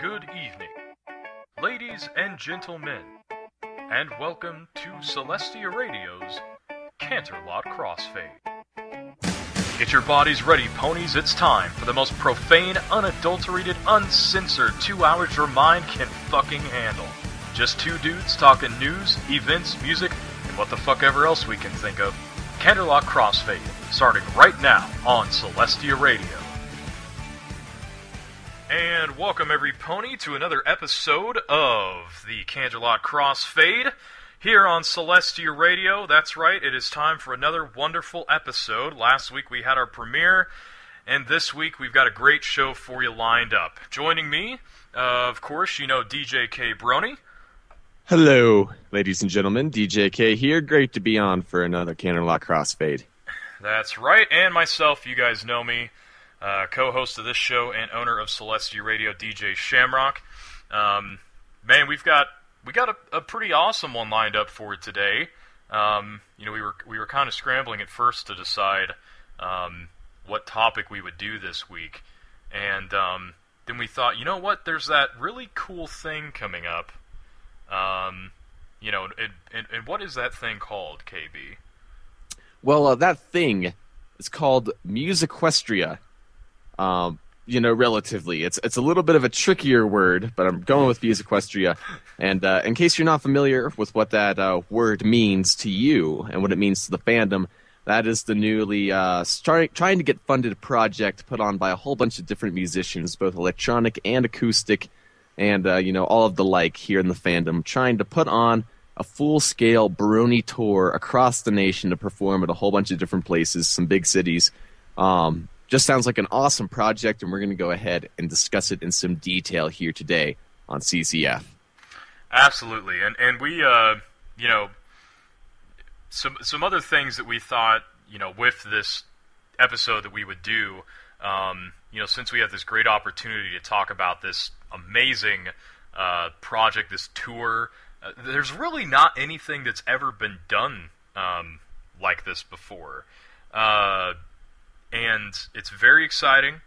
Good evening, ladies and gentlemen, and welcome to Celestia Radio's Canterlot Crossfade. Get your bodies ready, ponies. It's time for the most profane, unadulterated, uncensored 2 hours your mind can fucking handle. Just two dudes talking news, events, music, and what the fuck ever else we can think of. Canterlot Crossfade, starting right now on Celestia Radio. And welcome, every pony, to another episode of the Canterlot Crossfade here on Celestia Radio. That's right, it is time for another wonderful episode. Last week we had our premiere, and this week we've got a great show for you lined up. Joining me, of course, you know DJ K. Brony. Hello, ladies and gentlemen. DJ K here. Great to be on for another Canterlot Crossfade. That's right, and myself, you guys know me. Co-host of this show and owner of Celestia Radio, DJ Shamrock. Man, we got a pretty awesome one lined up for today. You know, we were kind of scrambling at first to decide what topic we would do this week, and then we thought, you know what? There's that really cool thing coming up. You know, and what is that thing called, KB? Well, that thing is called Musiquestria. You know, relatively. It's a little bit of a trickier word, but I'm going with Musiquestria. And in case you're not familiar with what that word means to you and what it means to the fandom, that is the newly trying to get funded project put on by a whole bunch of different musicians, both electronic and acoustic, and you know, all of the like here in the fandom, trying to put on a full-scale Brony tour across the nation to perform at a whole bunch of different places, some big cities. Just sounds like an awesome project, and we're going to go ahead and discuss it in some detail here today on CCF. Absolutely, and we, you know, some other things that we thought, you know, with this episode that we would do, you know, since we have this great opportunity to talk about this amazing project, this tour, there's really not anything that's ever been done like this before. And it's very exciting.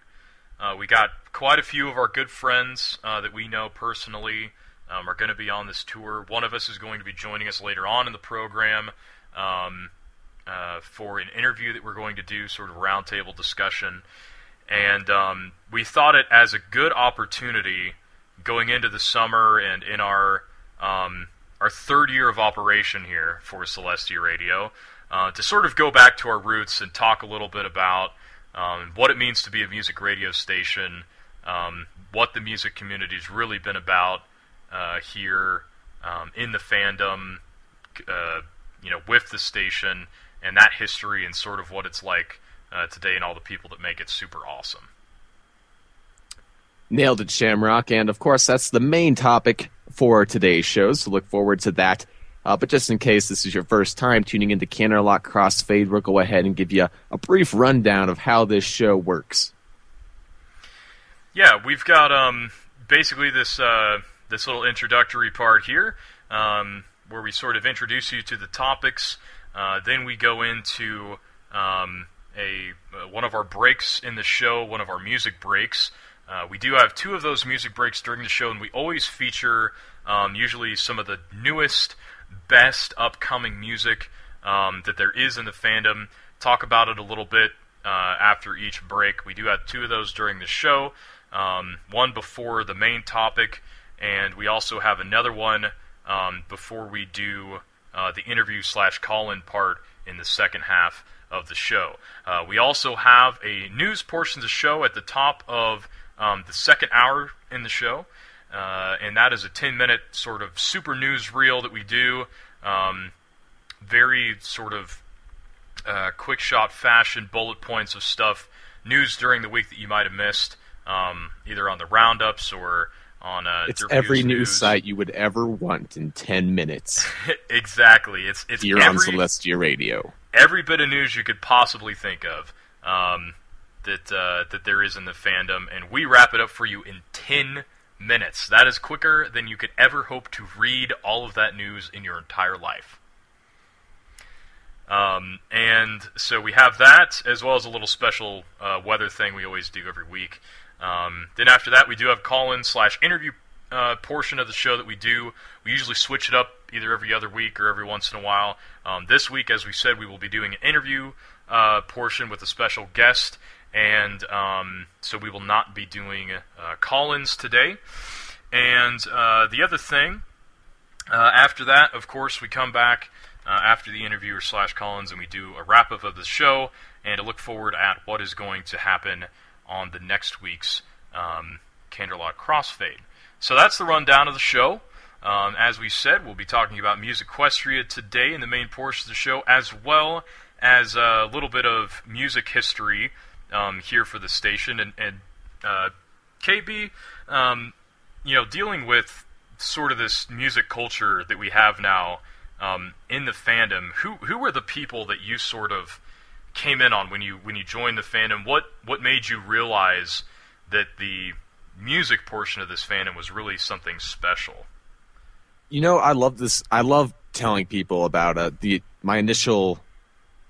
We got quite a few of our good friends that we know personally are going to be on this tour. One of us is going to be joining us later on in the program for an interview that we're going to do, sort of a roundtable discussion. And we thought it as a good opportunity going into the summer and in our third year of operation here for Celestia Radio, to sort of go back to our roots and talk a little bit about what it means to be a music radio station, what the music community's really been about here in the fandom, you know, with the station, and that history and sort of what it's like today and all the people that make it super awesome. Nailed it, Shamrock. And, of course, that's the main topic for today's show, so look forward to that. But just in case this is your first time tuning into Canterlot Crossfade, we'll go ahead and give you a brief rundown of how this show works. Yeah, we've got basically this little introductory part here where we sort of introduce you to the topics. Then we go into one of our breaks in the show, one of our music breaks. We do have two of those music breaks during the show, and we always feature usually some of the newest, best upcoming music that there is in the fandom. Talk about it a little bit after each break. We do have two of those during the show, one before the main topic, and we also have another one before we do the interview/call-in part in the second half of the show. We also have a news portion of the show at the top of the second hour in the show, and that is a 10-minute sort of super news reel that we do, very sort of quick shot fashion, bullet points of stuff, news during the week that you might have missed, either on the roundups or on it's every news site you would ever want in 10 minutes. Exactly, it's here on Celestia Radio. Every bit of news you could possibly think of. That there is in the fandom, and we wrap it up for you in 10 minutes. That is quicker than you could ever hope to read all of that news in your entire life. And so we have that, as well as a little special weather thing we always do every week. Then after that, we do have call-in / interview portion of the show that we do. We usually switch it up either every other week or every once in a while. This week, as we said, we will be doing an interview portion with a special guest, and so we will not be doing call-ins today. And the other thing, after that, of course, we come back after the interview / call-ins, and we do a wrap-up of the show, and a look forward at what is going to happen on the next week's Canterlot Crossfade. So that's the rundown of the show. As we said, we'll be talking about Musiquestria today in the main portion of the show, as well as a little bit of music history here for the station. And KB, dealing with sort of this music culture that we have now in the fandom, who were the people that you sort of came in on when you joined the fandom? What made you realize that the music portion of this fandom was really something special? You know, I love this. I love telling people about my initial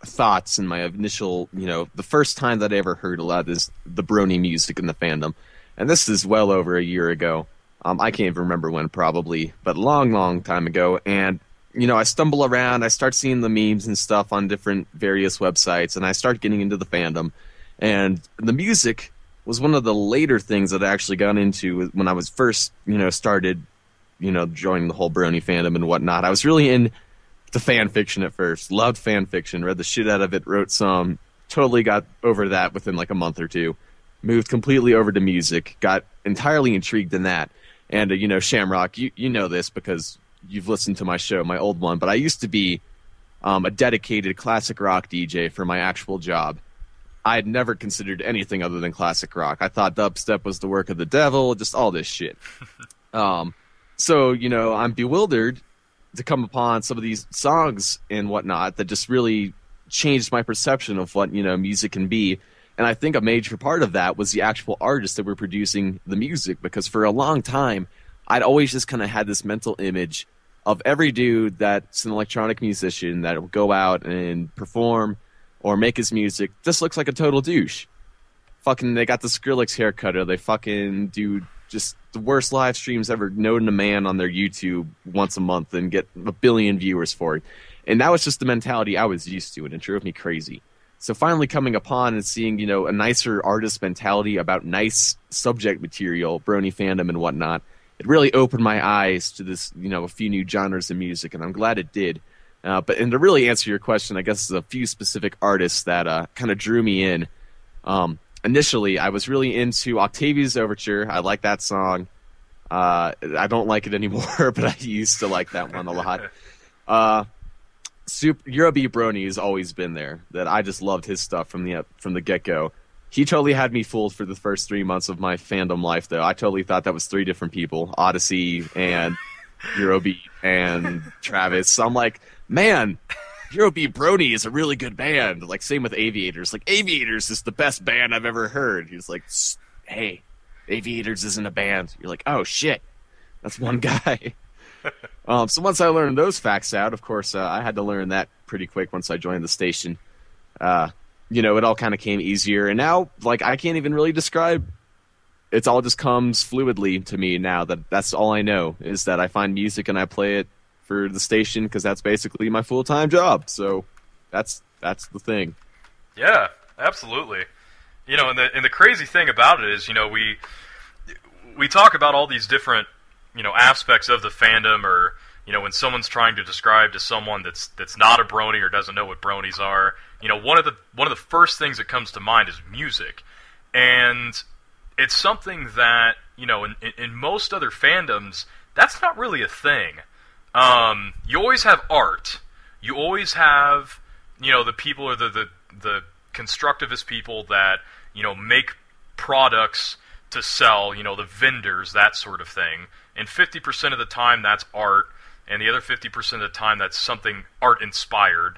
thoughts and my initial, the first time that I ever heard a lot of this, the brony music in the fandom. And this is well over a year ago. I can't even remember when probably, but long time ago. And, I stumble around, I start seeing the memes and stuff on different various websites, and I start getting into the fandom. And the music was one of the later things that I actually got into when I was first, started, joining the whole brony fandom and whatnot. I was really into fan fiction at first. Loved fan fiction. Read the shit out of it. Wrote some. Totally got over that within like a month or two. Moved completely over to music. Got entirely intrigued in that. And, Shamrock, you know this because you've listened to my show, my old one. But I used to be a dedicated classic rock DJ for my actual job. I had never considered anything other than classic rock. I thought dubstep was the work of the devil, just all this shit. So, I'm bewildered to come upon some of these songs and whatnot that just really changed my perception of what, music can be. And I think a major part of that was the actual artists that were producing the music, because for a long time, I'd always just kind of had this mental image of every dude that's an electronic musician that will go out and perform or make his music just looks like a total douche. Fucking they got the Skrillex haircut, or they fucking do just the worst live streams ever known to man on their YouTube once a month and get a billion viewers for it. And that was just the mentality I was used to, and it drove me crazy. So finally coming upon and seeing, a nicer artist mentality about nice subject material, brony fandom and whatnot, it really opened my eyes to this, a few new genres of music, and I'm glad it did. And to really answer your question, I guess there's a few specific artists that kind of drew me in. Initially, I was really into Octavia's Overture. I like that song. I don't like it anymore, but I used to like that one a lot. Eurobeat Brony has always been there. That I just loved his stuff from the get-go. He totally had me fooled for the first 3 months of my fandom life, though. I totally thought that was three different people, Odyssey and Eurobeat and Travis. So I'm like, man, Eurobeat Brony is a really good band. Like, same with Aviators. Like, Aviators is the best band I've ever heard. He's like, hey, Aviators isn't a band. You're like, oh, shit. That's one guy. So once I learned those facts out, of course, I had to learn that pretty quick once I joined the station. It all kind of came easier. And now, like, I can't even really describe. It all just comes fluidly to me now. That's all I know is that I find music and I play it for the station, because that's basically my full-time job. So that's the thing. Yeah, absolutely. And the crazy thing about it is, we talk about all these different, aspects of the fandom, or, when someone's trying to describe to someone that's not a brony or doesn't know what bronies are, one of the first things that comes to mind is music. And it's something that, in most other fandoms, that's not really a thing. You always have art. You always have, the people or the constructivist people that, make products to sell, the vendors, that sort of thing. And 50% of the time that's art, and the other 50% of the time that's something art-inspired,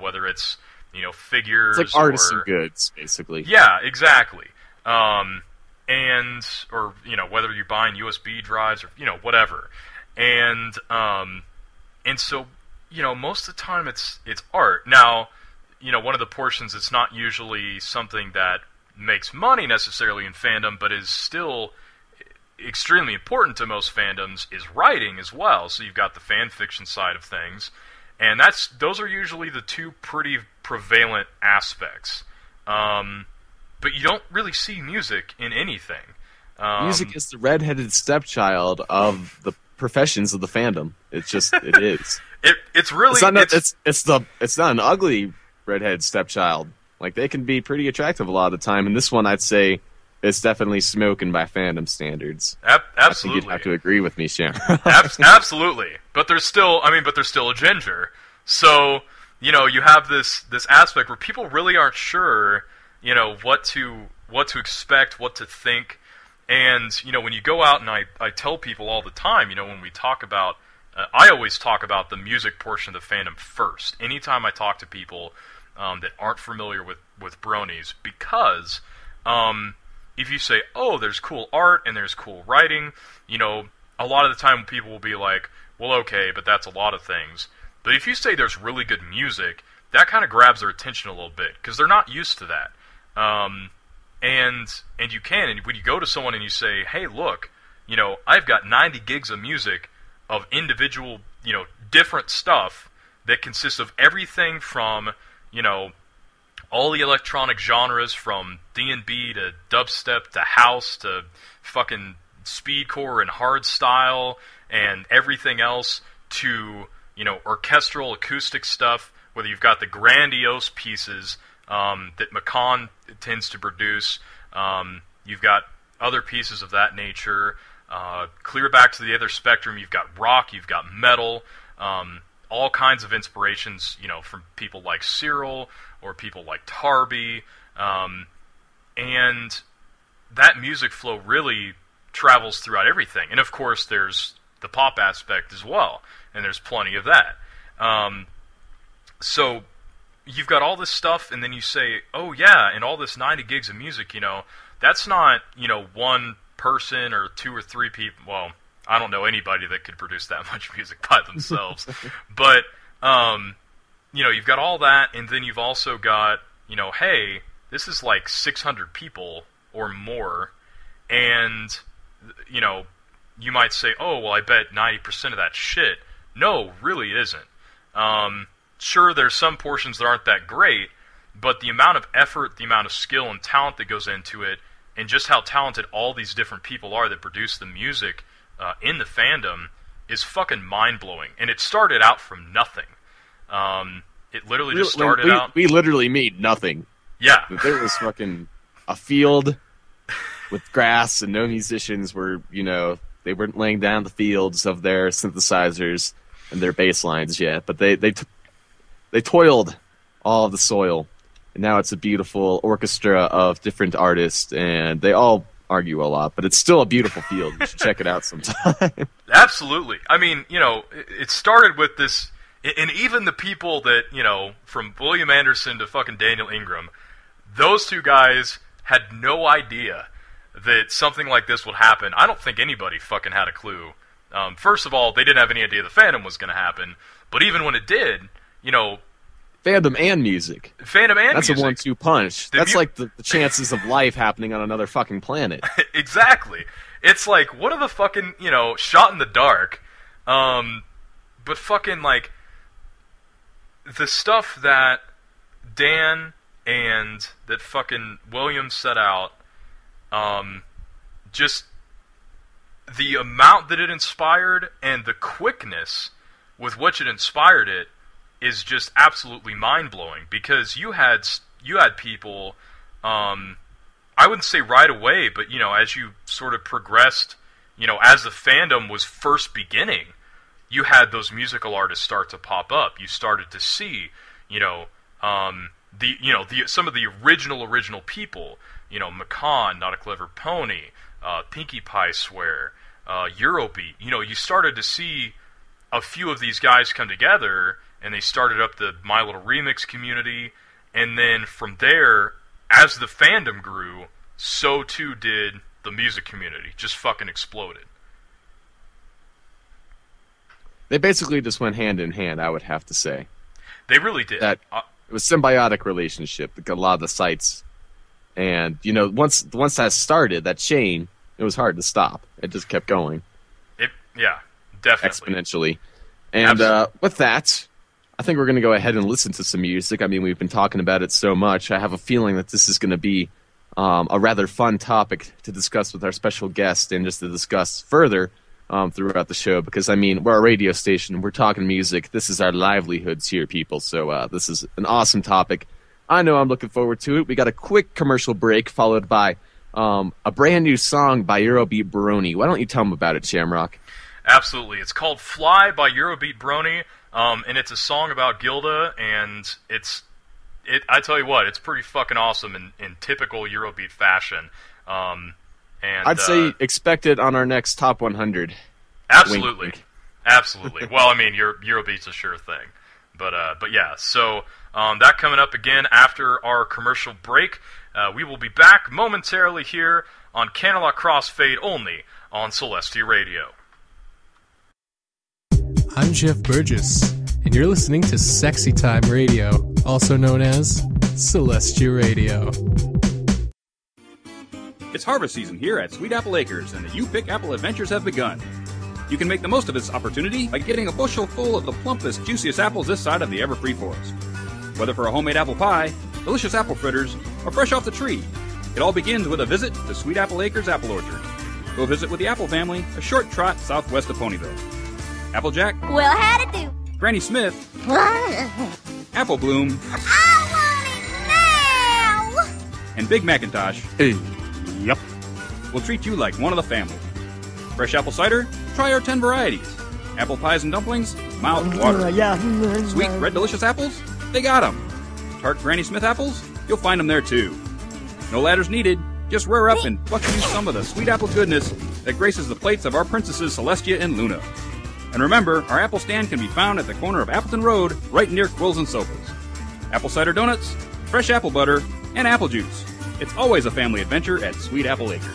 whether it's, figures. It's like artisan goods, basically. Yeah, exactly. Whether you're buying USB drives or, whatever. And so you know, most of the time it's art. Now, you know, one of the portions, it's not usually something that makes money necessarily in fandom, but is still extremely important to most fandoms, is writing as well. So you've got the fan fiction side of things, and those are usually the two pretty prevalent aspects. But you don't really see music in anything. Music is the redheaded stepchild of the professions of the fandom. It's just it is. It's really it's not an ugly redheaded stepchild. Like, they can be pretty attractive a lot of the time, and this one I'd say is definitely smoking by fandom standards. Absolutely, I think you'd have to agree with me, Sharon. Absolutely, but there's still, I mean, but there's still a ginger. So you know, you have this aspect where people really aren't sure, you know, what to expect, what to think. And, you know, when you go out, and I tell people all the time, you know, when we talk about, I always talk about the music portion of the fandom first. Anytime I talk to people that aren't familiar with bronies, because if you say, oh, there's cool art and there's cool writing, you know, a lot of the time people will be like, well, okay, but that's a lot of things. But if you say there's really good music, that kind of grabs their attention a little bit, because they're not used to that. And you can, and when you go to someone and you say, hey, look, you know, I've got 90 gigs of music of individual, you know, different stuff that consists of everything from, you know, all the electronic genres, from D&B to dubstep to house to fucking speedcore and hardstyle and everything else, to, you know, orchestral acoustic stuff, whether you've got the grandiose pieces that Macan tends to produce. You've got other pieces of that nature. Clear back to the other spectrum, you've got rock, you've got metal, all kinds of inspirations, you know, from people like Cyril or people like Tarby. And that music flow really travels throughout everything. And, of course, there's the pop aspect as well, and there's plenty of that. So you've got all this stuff, and then you say, oh, yeah, and all this 90 gigs of music, you know, that's not, you know, one person or two or three people. Well, I don't know anybody that could produce that much music by themselves. But, you know, you've got all that, and then you've also got, you know, hey, this is like 600 people or more, and, you know, you might say, oh, well, I bet 90% of that shit. No, really it isn't. Sure, there's some portions that aren't that great, but the amount of effort, the amount of skill and talent that goes into it, and just how talented all these different people are that produce the music in the fandom, is fucking mind-blowing. And it started out from nothing. It literally just started out... We literally mean nothing. Yeah. There was fucking a field with grass, and no musicians were, you know, they weren't laying down the fields of their synthesizers and their bass lines yet, but they toiled all of the soil, and now it's a beautiful orchestra of different artists, and they all argue a lot, but it's still a beautiful field. You should check it out sometime. Absolutely. I mean, you know, it started with this, and even the people that, you know, from William Anderson to fucking Daniel Ingram, those two guys had no idea that something like this would happen. I don't think anybody fucking had a clue. First of all, they didn't have any idea the fandom was going to happen, but even when it did, you know, fandom and music. Fandom and music. That's a 1-2 punch. That's like the chances of life happening on another fucking planet. Exactly. It's like, what are the fucking, you know, shot in the dark, but fucking, like, the stuff that Dan and that fucking William set out, just the amount that it inspired and the quickness with which it inspired it is just absolutely mind-blowing, because you had people, I wouldn't say right away, but, you know, as you sort of progressed, you know, as the fandom was first beginning, you had those musical artists start to pop up. You started to see, you know, some of the original people, you know, Macan, Not a Clever Pony, Pinkie Pie Swear, Eurobeat. You know, you started to see a few of these guys come together, and they started up the My Little Remix community, and then from there, as the fandom grew, so too did the music community. Just fucking exploded. They basically just went hand in hand, I would have to say. They really did. It was a symbiotic relationship, like a lot of the sites. And, you know, once that started, that chain, it was hard to stop. It just kept going. Yeah, definitely. Exponentially. And with that, I think we're going to go ahead and listen to some music. I mean, we've been talking about it so much. I have a feeling that this is going to be a rather fun topic to discuss with our special guest and just to discuss further throughout the show because, I mean, we're a radio station. We're talking music. This is our livelihoods here, people. So this is an awesome topic. I know I'm looking forward to it. We got a quick commercial break followed by a brand new song by Eurobeat Baroni. Why don't you tell them about it, Shamrock? Absolutely. It's called Fly by Eurobeat Baroni, and it's a song about Gilda, and I tell you what, it's pretty fucking awesome in typical Eurobeat fashion. And I'd say expect it on our next Top 100. Absolutely. Wink, wink. Absolutely. Well, I mean, Eurobeat's a sure thing. But yeah, so that coming up again after our commercial break. We will be back momentarily here on Candlelight Crossfade only on Celestia Radio. I'm Jeff Burgess, and you're listening to Sexy Time Radio, also known as Celestia Radio. It's harvest season here at Sweet Apple Acres, and the You Pick Apple adventures have begun. You can make the most of this opportunity by getting a bushel full of the plumpest, juiciest apples this side of the everfree forest. Whether for a homemade apple pie, delicious apple fritters, or fresh off the tree, it all begins with a visit to Sweet Apple Acres Apple Orchard. We'll visit with the Apple family, a short trot southwest of Ponyville. Applejack. Well, how'd it do? Granny Smith. Apple Bloom. I want it now! And Big Macintosh. Hey. Yep. We'll treat you like one of the family. Fresh apple cider? Try our 10 varieties. Apple pies and dumplings? Mouth watering. Sweet, red, delicious apples? They got them. Tart Granny Smith apples? You'll find them there too. No ladders needed. Just rear up and bucket you some of the sweet apple goodness that graces the plates of our princesses Celestia and Luna. And remember, our apple stand can be found at the corner of Appleton Road, right near Quills and Sofas. Apple cider donuts, fresh apple butter, and apple juice. It's always a family adventure at Sweet Apple Acres.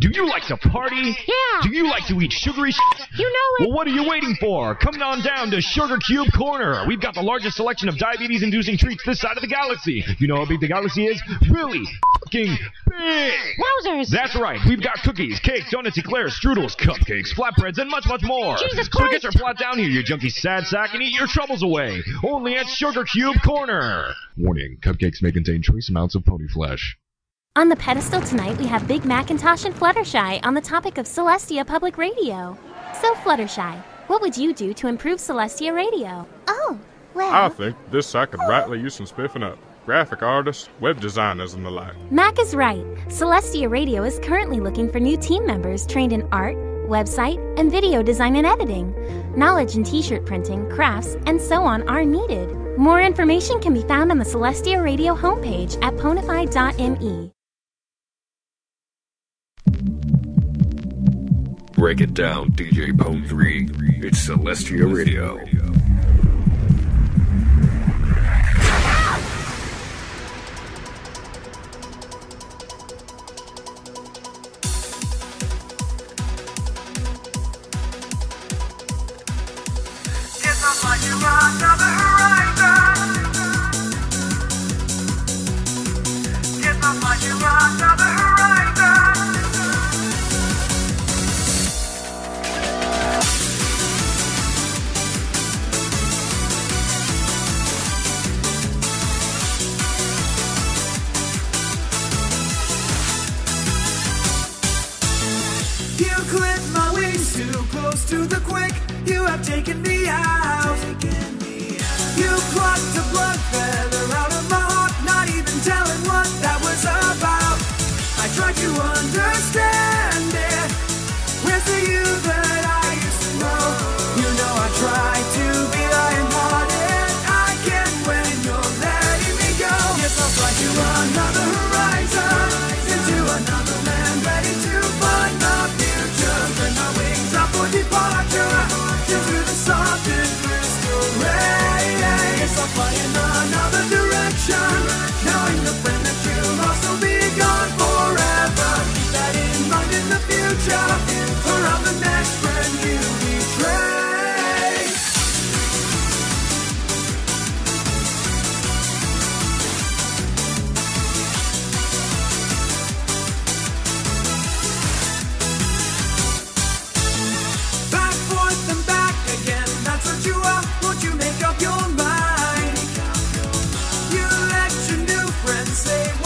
Do you like to party? Yeah. Do you like to eat sugary shit? You know it. Well, what are you waiting for? Come on down to Sugar Cube Corner. We've got the largest selection of diabetes-inducing treats this side of the galaxy. You know how big the galaxy is? Really fucking big. Wowzers. That's right. We've got cookies, cakes, donuts, eclairs, strudels, cupcakes, flatbreads, and much, much more. Jesus Christ. So get your plot down here, you junky sad sack, and eat your troubles away. Only at Sugar Cube Corner. Warning, cupcakes may contain trace amounts of pony flesh. On the pedestal tonight, we have Big Macintosh and Fluttershy on the topic of Celestia Public Radio. So, Fluttershy, what would you do to improve Celestia Radio? Oh, well... I think this site could rightly use some spiffing up. Graphic artists, web designers, and the like. Mac is right. Celestia Radio is currently looking for new team members trained in art, website, and video design and editing. Knowledge in t-shirt printing, crafts, and so on are needed. More information can be found on the Celestia Radio homepage at ponify.me. Break it down, DJ Pone 3. It's Celestia Radio. It's not like you're on another horizon. It's not like you're on another horizon. Too close to the quick, you have taken me out. You plucked a blood feather out of my heart, not even telling what that was about. I tried to understand it. Where's the you that I used to know? You know I tried to be lion-hearted. I can't win, you're letting me go. Yes, I'll fly to another horizon, into another land, ready to find the future. Turn my wings for departure, give you the something crystal rain. Yes, I'll fly in another direction, knowing the friend that you lost will be gone forever. Keep that in mind.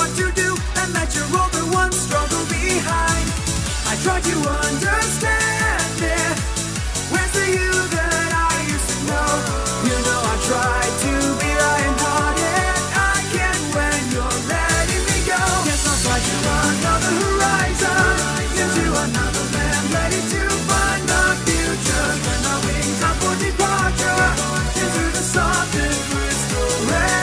what you do and that you're all the one struggle behind. I tried to understand it. Where's the you that I used to know? You know I tried to be lion-hearted. I can when you're letting me go. Guess I'll fly to another horizon, into another land, ready to find the future. When my wings are for departure, into the softest crystal rain. Try to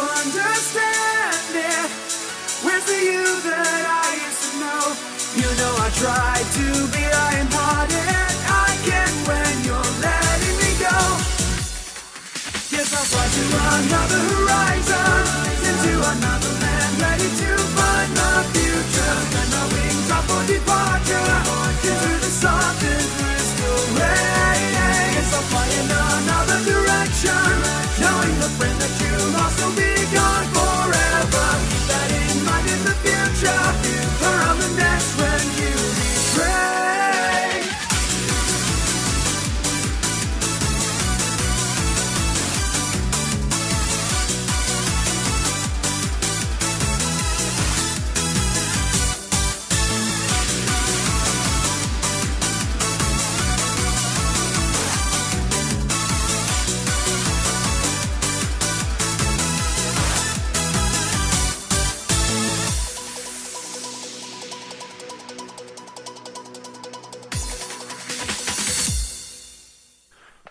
understand it. Where's the you that I used to know? You know I tried to be lion-hearted. I can when you're letting me go. Yes, I'll fly to another horizon, into another land, ready to find the future. When my wings are for departure, into the softest crystal rain. Yes, I'll fly in another direction, knowing the friend that you lost will be gone forever. Keep that in mind in the future, around the next when you betray.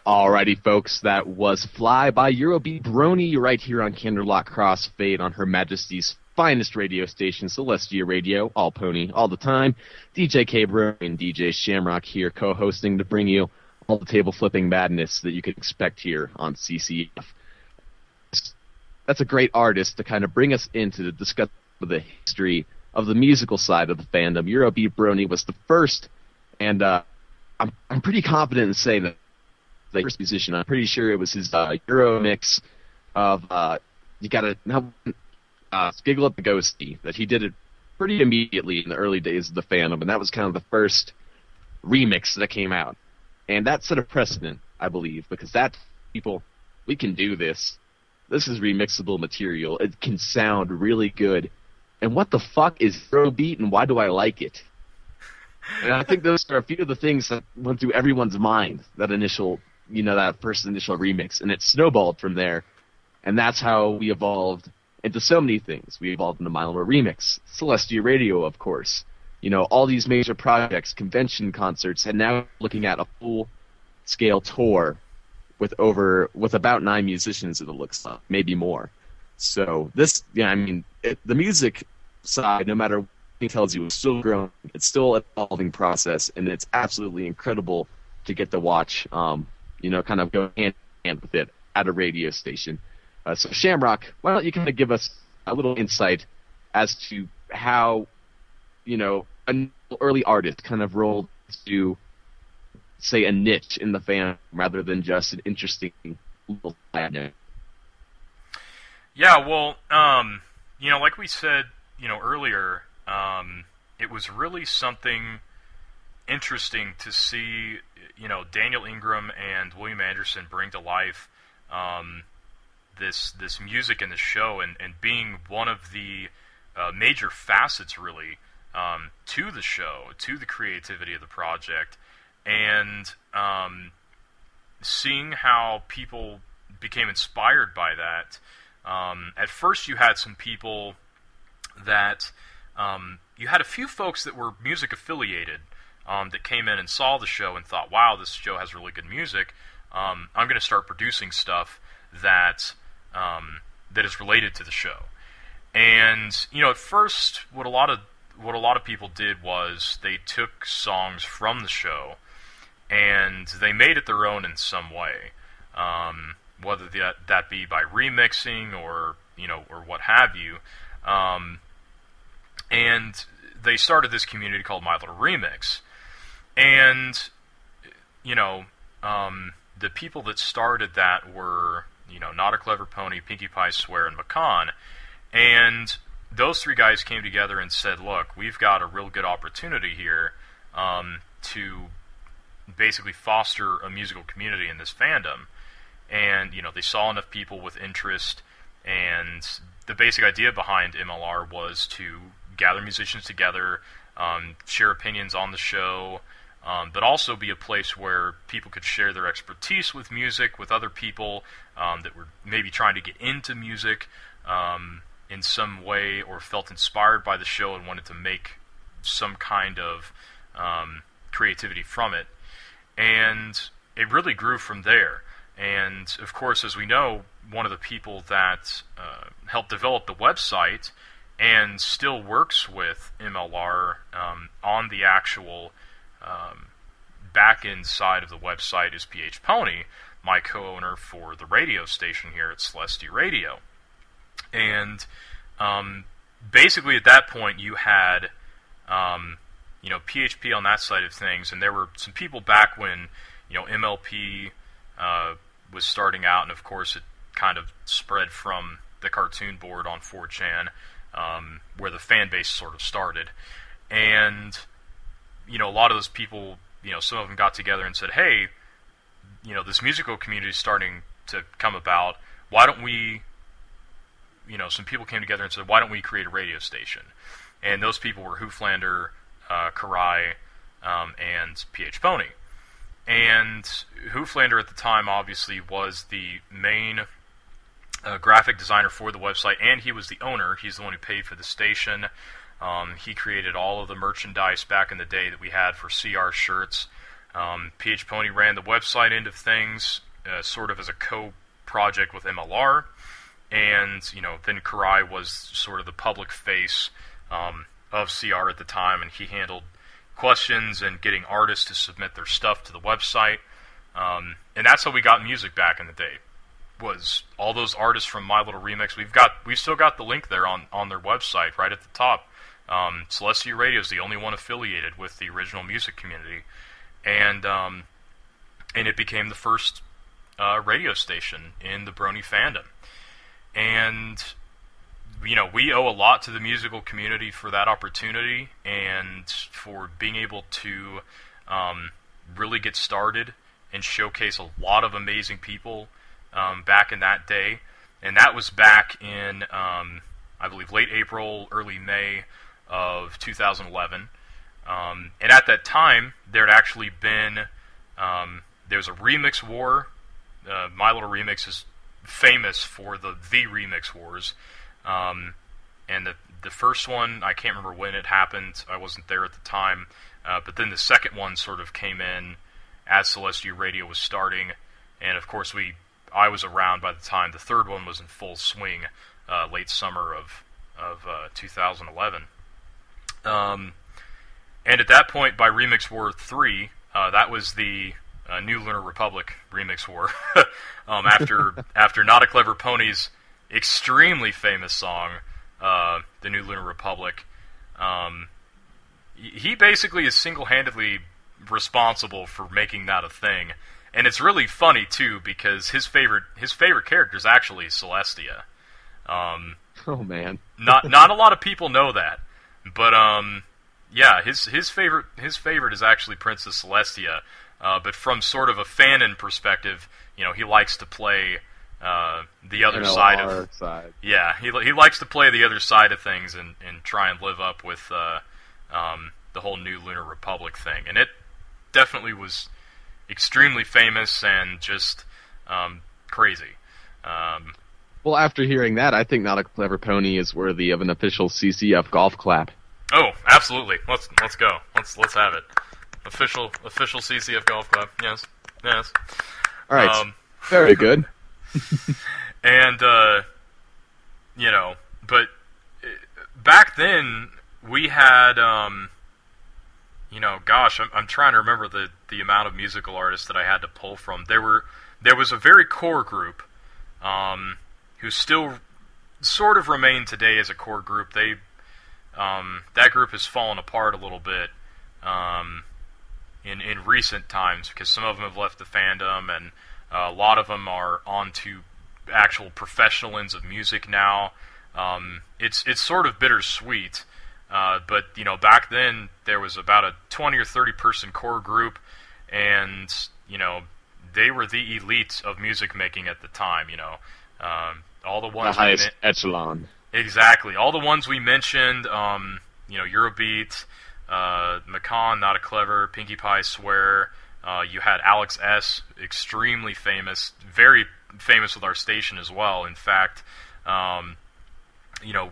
Alrighty, folks, that was Fly by Eurobeat Brony right here on Canderlot Crossfade on Her Majesty's finest radio station, Celestia Radio, all pony, all the time. DJ K. Brony and DJ Shamrock here co-hosting to bring you all the table-flipping madness that you could expect here on CCF. That's a great artist to kind of bring us in to discuss the history of the musical side of the fandom. Eurobeat Brony was the first, and I'm pretty confident in saying that the first musician. I'm pretty sure it was his Euro mix of you gotta now Giggle Up the Ghosty, that he did it pretty immediately in the early days of the fandom, and that was kind of the first remix that came out, and that set a precedent, I believe, because that people, we can do this. This is remixable material. It can sound really good. And what the fuck is Eurobeat, and why do I like it? And I think those are a few of the things that went through everyone's mind. That initial. You know, that first initial remix, and it snowballed from there, and that's how we evolved into so many things. We evolved into Mylema Remix, Celestia Radio, of course, you know, all these major projects, convention concerts, and now we're looking at a full-scale tour with about 9 musicians, it looks like, maybe more. So this, yeah, I mean, the music side, no matter what it tells you, it's still growing, it's still an evolving process, and it's absolutely incredible to get to watch. You know, kind of go hand in hand with it at a radio station. So Shamrock, why don't you kind of give us a little insight as to how, you know, an early artist kind of rolled to, say, a niche in the fandom rather than just an interesting little side note. Yeah, well, you know, like we said, you know, earlier, it was really something interesting to see, you know, Daniel Ingram and William Anderson bring to life this music in the show, and being one of the major facets, really, to the show, to the creativity of the project, and seeing how people became inspired by that. At first, you had some people that you had a few folks that were music affiliated that came in and saw the show and thought, "Wow, this show has really good music. I'm going to start producing stuff that that is related to the show." And you know, at first, what a lot of people did was they took songs from the show and they made it their own in some way. Whether that be by remixing or what have you, and they started this community called My Little Remix, and the people that started that were Not a Clever Pony, Pinkie Pie, Swear, and Macan, and those three guys came together and said, "Look, we've got a real good opportunity here to basically foster a musical community in this fandom." And, they saw enough people with interest, and the basic idea behind MLR was to gather musicians together, share opinions on the show, but also be a place where people could share their expertise with music, with other people that were maybe trying to get into music in some way or felt inspired by the show and wanted to make some kind of creativity from it. And it really grew from there. And, of course, as we know, one of the people that helped develop the website and still works with MLR on the actual back-end side of the website is PH Pony, my co-owner for the radio station here at Celestia Radio. And basically at that point you had, PHP on that side of things, and there were some people back when, MLP... was starting out, and of course it kind of spread from the cartoon board on 4chan, where the fan base sort of started. And, a lot of those people, some of them got together and said, "Hey, this musical community is starting to come about. Why don't we," some people came together and said, "Why don't we create a radio station?" And those people were Hooflander, Karai, and PH Pony. And Hooflander at the time, obviously, was the main graphic designer for the website, and he was the owner. He's the one who paid for the station. He created all of the merchandise back in the day that we had for CR shirts. PH Pony ran the website end of things, sort of as a co-project with MLR. And, then Karai was sort of the public face of CR at the time, and he handled questions and getting artists to submit their stuff to the website, and that's how we got music back in the day. Was all those artists from My Little Remix? We've still got the link there on their website, right at the top. Celestia Radio is the only one affiliated with the original music community, and it became the first radio station in the Brony fandom, and we owe a lot to the musical community for that opportunity and for being able to really get started and showcase a lot of amazing people back in that day. And that was back in, I believe, late April, early May of 2011. And at that time, there had actually been, there's a remix war. My Little Remix is famous for the remix wars. And the first one, I can't remember when it happened. I wasn't there at the time. But then the second one sort of came in as Celestia Radio was starting. And, of course, I was around by the time the third one was in full swing, late summer of 2011. And at that point, by Remix War 3, that was the New Lunar Republic Remix War. After Not a Clever Pony's extremely famous song, The New Lunar Republic. He basically is single-handedly responsible for making that a thing. And it's really funny, too, because his favorite character is actually Celestia. Oh, man. Not a lot of people know that. But, yeah, his favorite is actually Princess Celestia. But from sort of a fanon perspective, he likes to play... the other side. Yeah, he likes to play the other side of things and try and live up with the whole New Lunar Republic thing. And it definitely was extremely famous and just crazy. Well, after hearing that, I think Not a Clever Pony is worthy of an official CCF golf clap. Oh, absolutely. Let's go. Let's have it. Official CCF golf clap. Yes. Yes. All right. Very good. And you know, but back then we had you know, gosh, I'm trying to remember the amount of musical artists that I had to pull from. There was a very core group who still sort of remain today as a core group. They that group has fallen apart a little bit in recent times because some of them have left the fandom, and a lot of them are on to actual professional ends of music now. It's sort of bittersweet, but you know, back then there was about a 20 or 30 person core group, and you know, they were the elite of music making at the time. You know, all the ones, the highest echelon. Exactly, all the ones we mentioned. You know, Eurobeat, Macan, Not a Clever, Pinkie Pie, Swear. You had Alex S, extremely famous, very famous with our station as well. In fact, you know,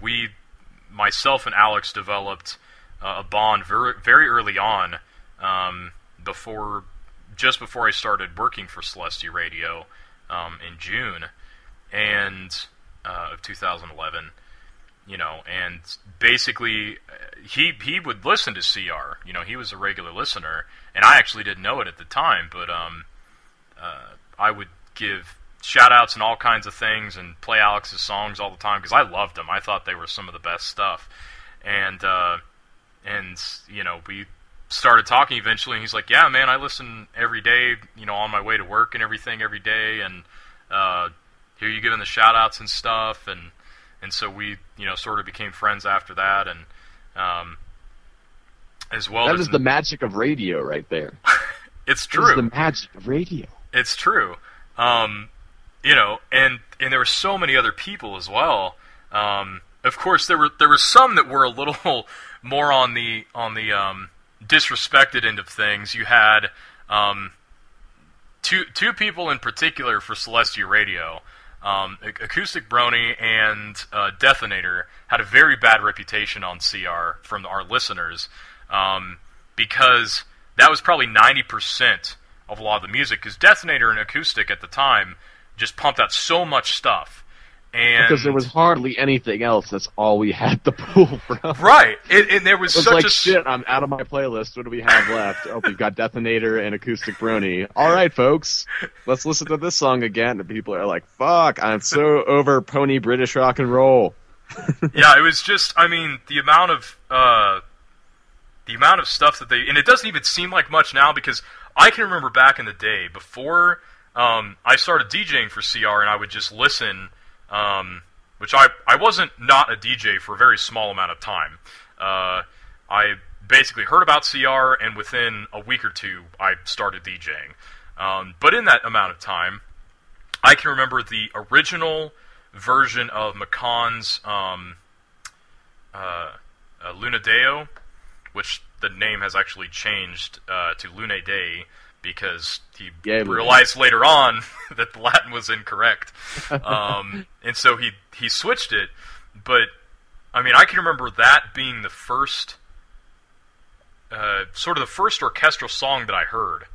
myself and Alex developed a bond very, very early on, just before I started working for Celestia Radio in June of 2011. You know, and basically, he would listen to CR. You know, he was a regular listener, and I actually didn't know it at the time, but I would give shout-outs and all kinds of things and play Alex's songs all the time because I loved them. I thought they were some of the best stuff. And you know, we started talking eventually, and he's like, yeah, man, I listen every day, you know, on my way to work and everything every day, and here you giving the shout-outs and stuff, and so we, you know, sort of became friends after that, and as well. That is the magic of radio, right there. It's true. That is the magic of radio. It's true. You know, and there were so many other people as well. Of course, there were some that were a little more on the disrespected end of things. You had two people in particular for Celestia Radio. Acoustic Brony and Deathinator had a very bad reputation on CR from our listeners, because that was probably 90% of a lot of the music, because Deathinator and Acoustic at the time just pumped out so much stuff. And because there was hardly anything else, that's all we had to pull from. Right, and there was such like, shit, I'm out of my playlist, what do we have left? Oh, we've got Deathinator and Acoustic Brony. Alright, folks, let's listen to this song again, and people are like, fuck, I'm so over pony British rock and roll. Yeah, it was just, I mean, the amount of stuff that they, and it doesn't even seem like much now, because I can remember back in the day, before I started DJing for CR, and I would just listen. Which I wasn't not a DJ for a very small amount of time. I basically heard about CR, and within a week or two, I started DJing. But in that amount of time, I can remember the original version of Macan's Lunadeo, which the name has actually changed to Lune Dei, because he realized later on that the Latin was incorrect. And so he switched it. But, I mean, I can remember that being the first, sort of the first orchestral song that I heard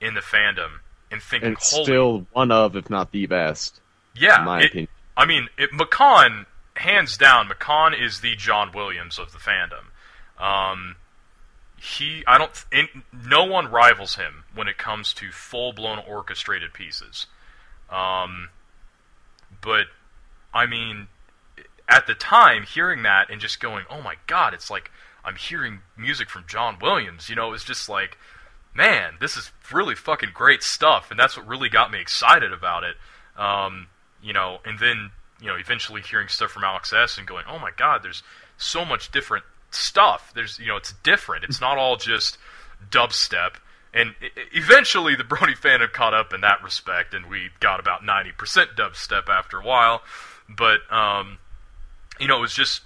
in the fandom. And thinking, it's holy, still one of, if not the best. Yeah. In my opinion. I mean, Macan, hands down, Macan is the John Williams of the fandom. No one rivals him when it comes to full-blown orchestrated pieces. But, I mean, at the time, hearing that and just going, oh my god, it's like I'm hearing music from John Williams. You know, it's just like, man, this is really fucking great stuff, and that's what really got me excited about it. You know, and then, you know, eventually hearing stuff from Alex S and going, oh my god, there's so much different stuff. There's, you know, it's different. It's not all just dubstep. And eventually the Brony fandom caught up in that respect, and we got about 90% dubstep after a while. But, you know, it was just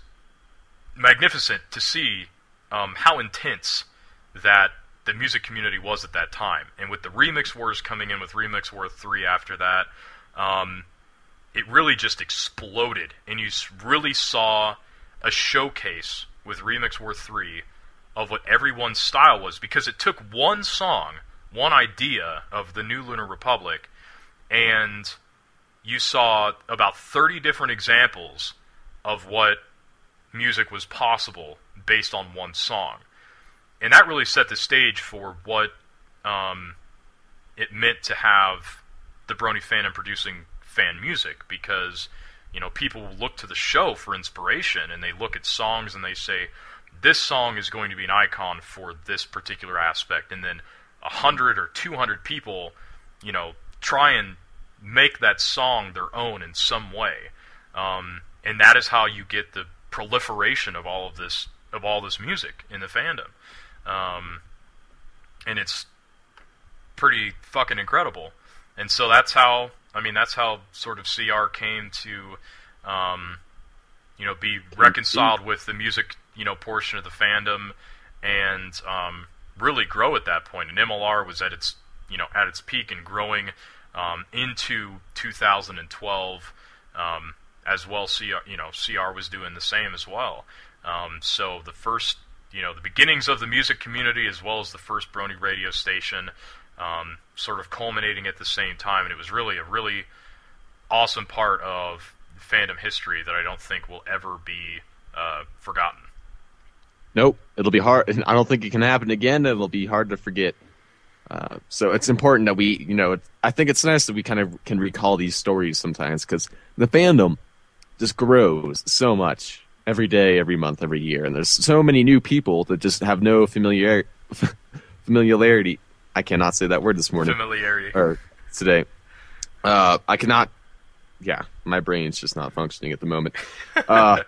magnificent to see how intense that the music community was at that time. And with the Remix Wars coming in, with Remix War 3 after that, it really just exploded, and you really saw a showcase with Remix War 3 of what everyone's style was, because it took one song, one idea of the new Lunar Republic, and you saw about 30 different examples of what music was possible based on one song. And that really set the stage for what it meant to have the Brony fandom producing fan music, because, you know, people look to the show for inspiration, and they look at songs and they say, this song is going to be an icon for this particular aspect, and then 100 or 200 people, you know, try and make that song their own in some way, and that is how you get the proliferation of all this music in the fandom, and it's pretty fucking incredible. And so that's how, I mean, that's how sort of CR came to, you know, be reconciled with the music, you know, portion of the fandom, and really grow at that point. And MLR was at its, you know, at its peak and growing into 2012. As well, CR, you know, CR was doing the same as well. So the first, you know, the beginnings of the music community, as well as the first Brony radio station, sort of culminating at the same time, and it was really a really awesome part of fandom history that I don't think will ever be forgotten. Nope, it'll be hard. I don't think it can happen again. It'll be hard to forget. So it's important that we, you know, I think it's nice that we kind of can recall these stories sometimes, because the fandom just grows so much every day, every month, every year, and there's so many new people that just have no familiarity. I cannot say that word this morning. Familiarity. Or today. I cannot. Yeah, my brain's just not functioning at the moment. And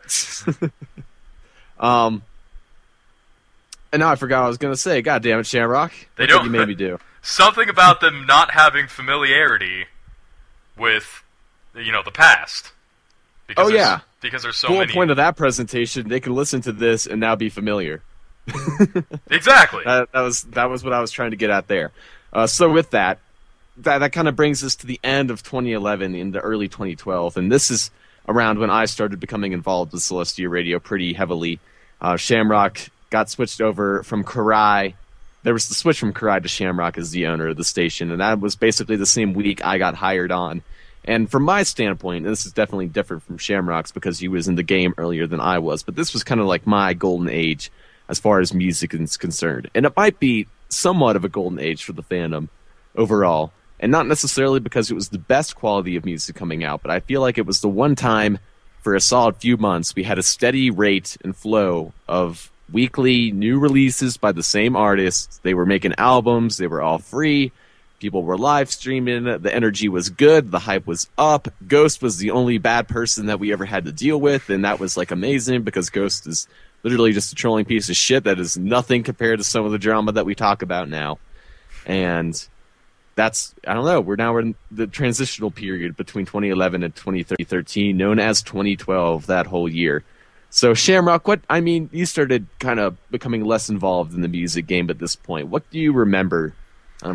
now I forgot what I was going to say. God damn it, Shamrock. They don't. You made me do. Something about them not having familiarity with, you know, the past. Because because there's so many. The whole point of that presentation, they can listen to this and now be familiar. Exactly. That was what I was trying to get at there. So with that, that kind of brings us to the end of 2011 into early 2012. And this is around when I started becoming involved with Celestia Radio pretty heavily. Shamrock got switched over from Karai. There was the switch from Karai to Shamrock as the owner of the station, and that was basically the same week I got hired on. And from my standpoint, and this is definitely different from Shamrock's because he was in the game earlier than I was, but this was kind of like my golden age as far as music is concerned. And it might be somewhat of a golden age for the fandom overall, and not necessarily because it was the best quality of music coming out, but I feel like it was the one time for a solid few months we had a steady rate and flow of weekly new releases by the same artists. They were making albums. They were all free. People were live streaming. The energy was good. The hype was up. Ghost was the only bad person that we ever had to deal with, and that was like amazing because Ghost is literally just a trolling piece of shit that is nothing compared to some of the drama that we talk about now. And that's, I don't know, we're in the transitional period between 2011 and 2013, known as 2012, that whole year. So Shamrock, you started kind of becoming less involved in the music game at this point. What do you remember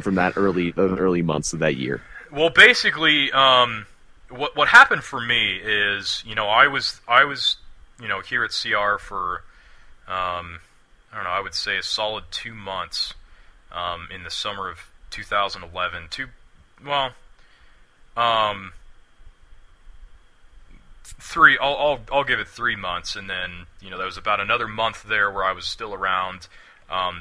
from that early months of that year? Well, basically, what happened for me is, you know, I was you know, here at CR for I don't know, I would say a solid 2 months in the summer of 2011. Three. I'll give it 3 months, and then, you know, there was about another month there where I was still around,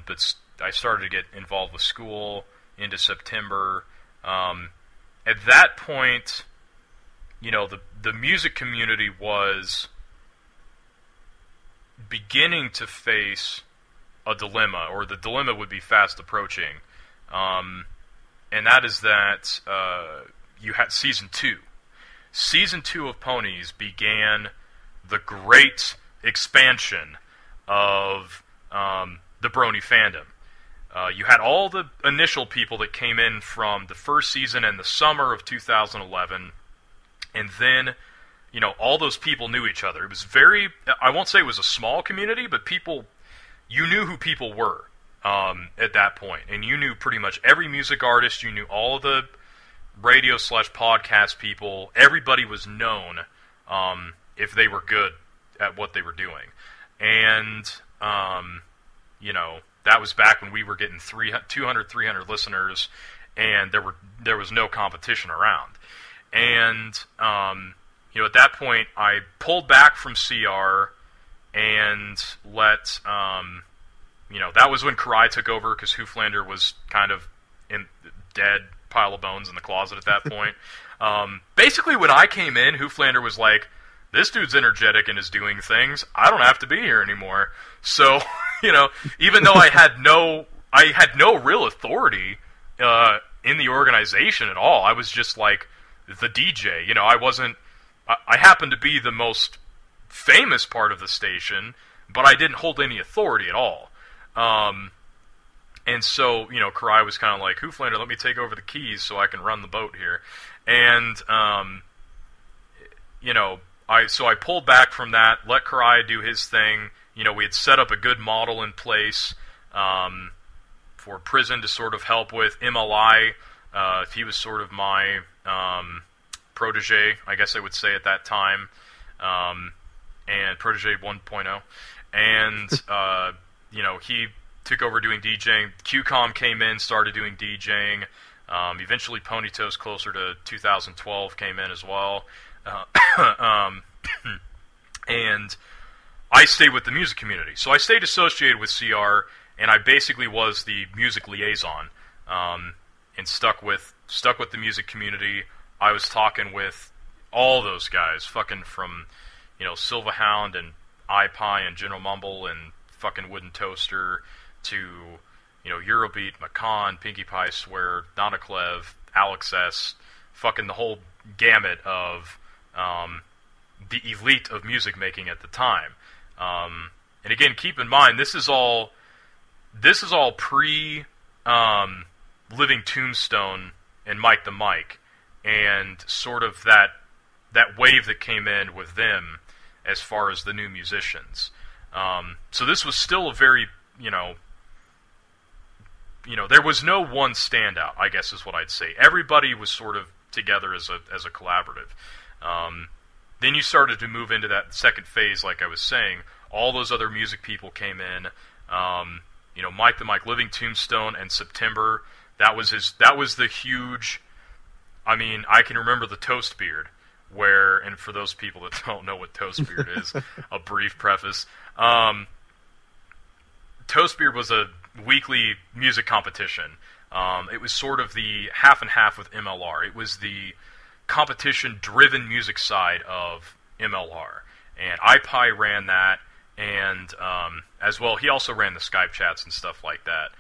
but I started to get involved with school into September. At that point, you know, the music community was beginning to face a dilemma, or the dilemma would be fast approaching, and that is that you had season two. Season 2 of Ponies began the great expansion of the Brony fandom. You had all the initial people that came in from the first season and the summer of 2011, and then, you know, all those people knew each other. It was very, I won't say it was a small community, but people, you knew who people were at that point, and you knew pretty much every music artist, you knew all of the radio/podcast people, everybody was known if they were good at what they were doing. And, you know, that was back when we were getting 200, 300 listeners, and there was no competition around. And, you know, at that point, I pulled back from CR and let, you know, that was when Karai took over, because Hooflander was kind of in dead pile of bones in the closet at that point. Basically, when I came in, Hooflander was like, this dude's energetic and is doing things. I don't have to be here anymore. So, you know, even though I had no real authority in the organization at all, I was just like the DJ. You know, I happened to be the most famous part of the station, but I didn't hold any authority at all. And so, you know, Karai was kind of like, Hooflander, let me take over the keys so I can run the boat here. And, you know, So I pulled back from that, let Karai do his thing. You know, we had set up a good model in place for prison to sort of help with. MLI, he was sort of my protege, I guess I would say at that time, and protege 1.0. And, you know, he took over doing DJing. QCOM came in, started doing DJing. Eventually Ponytails, closer to 2012, came in as well. And I stayed with the music community. So I stayed associated with CR, and I basically was the music liaison, and stuck with the music community. I was talking with all those guys, fucking from, you know, Silvahound and iPie and General Mumble and fucking Wooden Toaster to, you know, Eurobeat, Macan, Pinkie Pie Swear, Donna Clev, Alex S, fucking the whole gamut of the elite of music making at the time. And again, keep in mind, this is all pre Living Tombstone and Mike the Mike, and sort of that wave that came in with them as far as the new musicians. So this was still a very, you know, there was no one standout, I guess is what I'd say. Everybody was sort of together as a collaborative. Then you started to move into that second phase, like I was saying. All those other music people came in. You know, Mike the Mike, Living Tombstone, and September. That was the huge. I mean, I can remember the Toast Beard, where, and for those people that don't know what Toast Beard is, a brief preface. Toast Beard was a weekly music competition. It was sort of the half and half with MLR. It was the competition-driven music side of MLR. And iPie ran that, and as well, he also ran the Skype chats and stuff like that.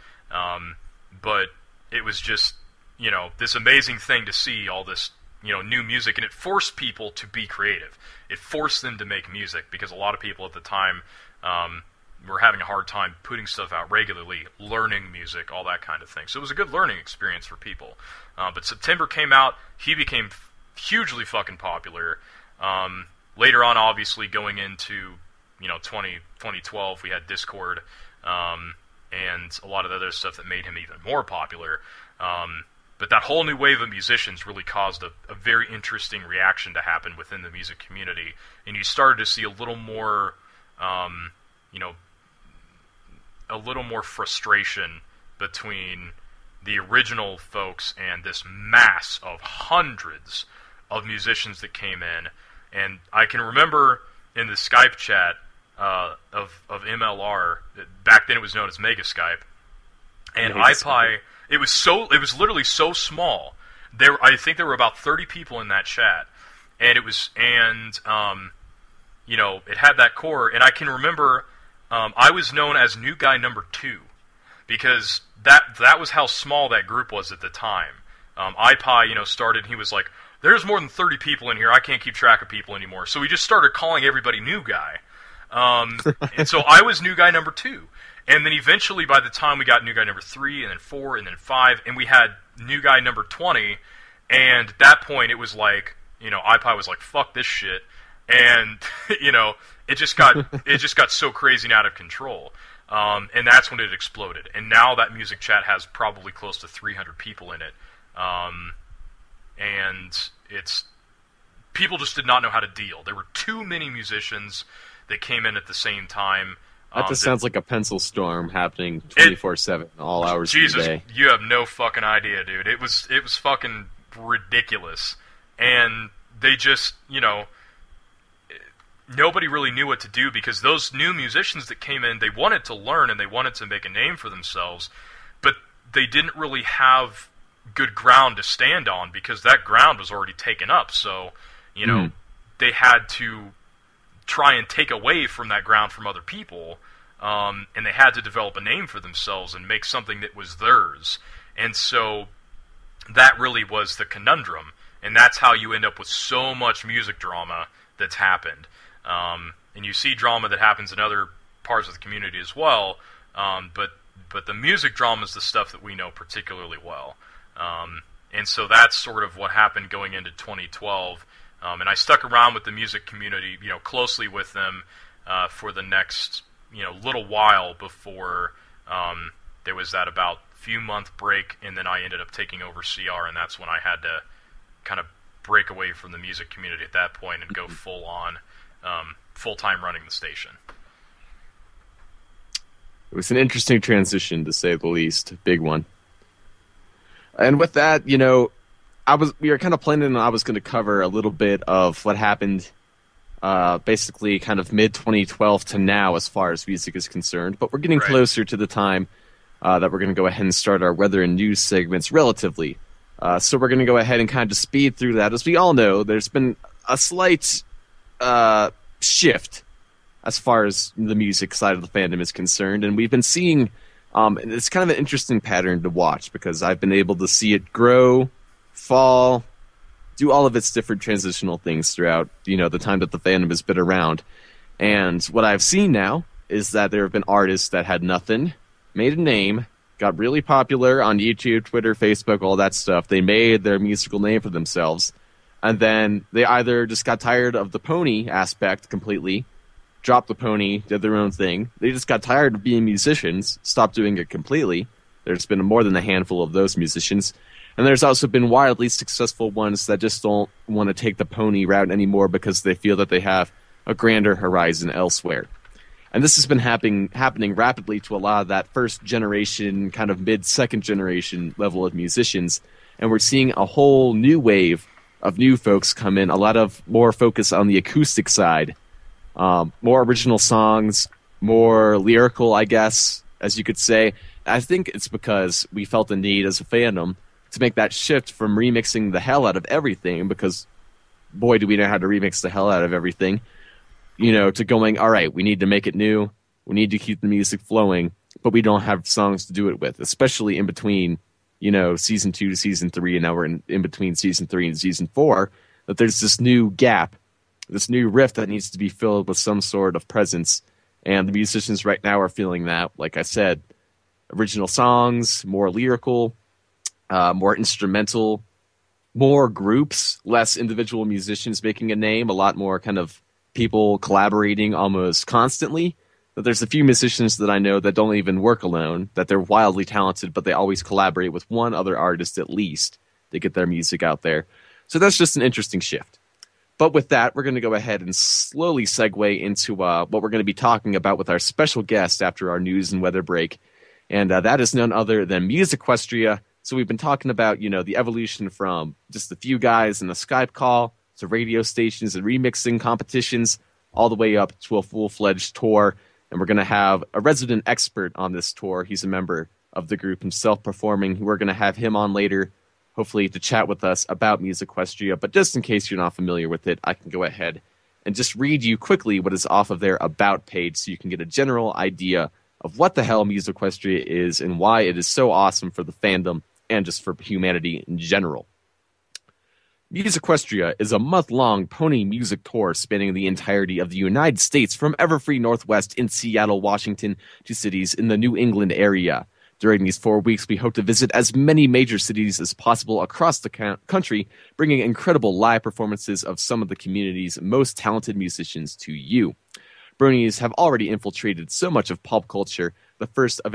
But it was just, you know, this amazing thing to see all this, you know, new music, and it forced people to be creative. It forced them to make music, because a lot of people at the time were having a hard time putting stuff out regularly, learning music, all that kind of thing. So it was a good learning experience for people. But September came out, he became hugely fucking popular. Later on, obviously, going into, you know, 2012, we had Discord, and a lot of the other stuff that made him even more popular. But that whole new wave of musicians really caused a very interesting reaction to happen within the music community, and you started to see a little more, you know, a little more frustration between the original folks and this mass of hundreds of musicians that came in. And I can remember in the Skype chat of MLR, back then it was known as Mega Skype, and iPie, it was literally so small. I think there were about 30 people in that chat, and you know, it had that core, and I can remember I was known as New Guy Number 2, because that was how small that group was at the time. iPie, you know, started, and he was like, there's more than 30 people in here, I can't keep track of people anymore. So we just started calling everybody New Guy. And so I was New Guy Number 2. And then eventually, by the time we got New Guy Number 3, and then 4, and then 5, and we had New Guy Number 20, and at that point, it was like, you know, iPie was like, fuck this shit. And, you know, it just got so crazy and out of control. And that's when it exploded. And now that music chat has probably close to 300 people in it. and it's people just did not know how to deal. There were too many musicians that came in at the same time. That just sounds like a pencil storm happening 24/7, all hours of the day. You have no fucking idea, dude. It was fucking ridiculous, and they just, you know, nobody really knew what to do because those new musicians that came in, they wanted to learn and they wanted to make a name for themselves, but they didn't really have good ground to stand on because that ground was already taken up. So, you know, they had to try and take away from that ground from other people, and they had to develop a name for themselves and make something that was theirs. And so that really was the conundrum, and that's how you end up with so much music drama that's happened. And you see drama that happens in other parts of the community as well, but the music drama is the stuff that we know particularly well. And so that's sort of what happened going into 2012. And I stuck around with the music community, you know, closely with them for the next, you know, little while before there was that about few month break, and then I ended up taking over CR, and that's when I had to kind of break away from the music community at that point and go full on, full-time running the station. It was an interesting transition, to say the least. Big one. And with that, you know, we were kind of planning on I was going to cover a little bit of what happened basically kind of mid-2012 to now as far as music is concerned, but we're getting closer to the time that we're going to go ahead and start our weather and news segments relatively. So we're going to go ahead and kind of speed through that. As we all know, there's been a slight shift as far as the music side of the fandom is concerned, and we've been seeing and it's kind of an interesting pattern to watch because I've been able to see it grow, fall, do all of its different transitional things throughout, you know, the time that the fandom has been around. And what I've seen now is that there have been artists that had nothing, made a name, got really popular on YouTube, Twitter, Facebook, all that stuff. They made their musical name for themselves. And then they either just got tired of the pony aspect completely, dropped the pony, did their own thing. They just got tired of being musicians, stopped doing it completely. There's been more than a handful of those musicians. And there's also been wildly successful ones that just don't want to take the pony route anymore because they feel that they have a grander horizon elsewhere. And this has been happening rapidly to a lot of that first generation, kind of mid-second generation level of musicians. And we're seeing a whole new wave of new folks come in, a lot of more focus on the acoustic side, more original songs, more lyrical, I guess, as you could say. I think it's because we felt the need as a fandom to make that shift from remixing the hell out of everything, because boy do we know how to remix the hell out of everything, you know, to going, all right, we need to make it new, we need to keep the music flowing, but we don't have songs to do it with, especially in between, you know, season 2 to season 3, and now we're in between season 3 and season 4, that there's this new gap, this new rift that needs to be filled with some sort of presence, and the musicians right now are feeling that, like I said, original songs, more lyrical, more instrumental, more groups, less individual musicians making a name, a lot more kind of people collaborating almost constantly. But there's a few musicians that I know that don't even work alone, that they're wildly talented, but they always collaborate with one other artist at least to get their music out there. So that's just an interesting shift. But with that, we're going to go ahead and slowly segue into what we're going to be talking about with our special guest after our news and weather break. And that is none other than Musiquestria. So we've been talking about, you know, the evolution from just a few guys in a Skype call to radio stations and remixing competitions all the way up to a full-fledged tour. And we're going to have a resident expert on this tour. He's a member of the group himself performing. We're going to have him on later, hopefully, to chat with us about Musiquestria. But just in case you're not familiar with it, I can go ahead and just read you quickly what is off of their About page so you can get a general idea of what the hell Musiquestria is and why it is so awesome for the fandom and just for humanity in general. Musiquestria is a month-long pony music tour spanning the entirety of the United States from Everfree Northwest in Seattle, Washington, to cities in the New England area. During these 4 weeks, we hope to visit as many major cities as possible across the country, bringing incredible live performances of some of the community's most talented musicians to you. Bronies have already infiltrated so much of pop culture. This first of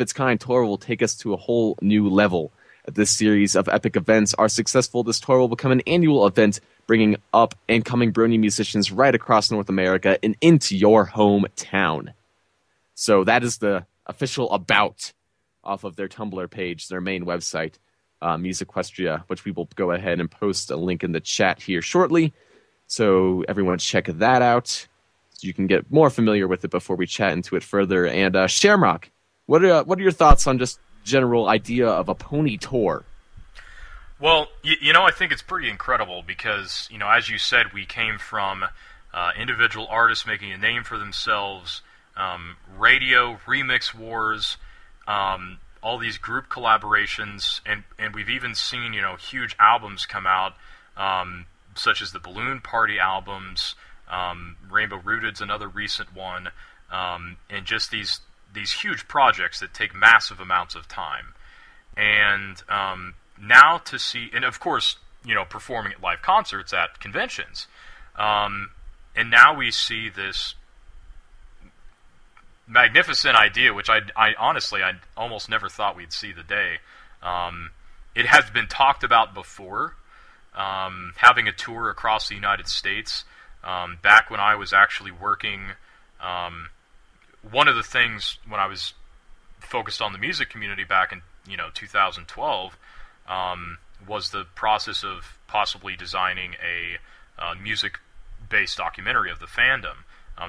its kind tour will take us to a whole new level If this series of epic events are successful, this tour will become an annual event, bringing up and coming Brony musicians right across North America and into your hometown. So that is the official about off of their Tumblr page, their main website, Musiquestria, which we will go ahead and post a link in the chat here shortly. So everyone check that out so you can get more familiar with it before we chat into it further. And Shamrock, what are your thoughts on just general idea of a pony tour? Well, you know, I think it's pretty incredible because, you know, as you said, we came from individual artists making a name for themselves, radio, remix wars, all these group collaborations, and we've even seen, you know, huge albums come out, such as the Balloon Party albums, Rainbow Rooted's another recent one, and just these huge projects that take massive amounts of time. And now to see, and of course, you know, performing at live concerts at conventions. And now we see this magnificent idea, which I honestly almost never thought we'd see the day. It has been talked about before, having a tour across the United States. Back when I was actually working, one of the things when I was focused on the music community back in, you know, 2012, was the process of possibly designing a music-based documentary of the fandom.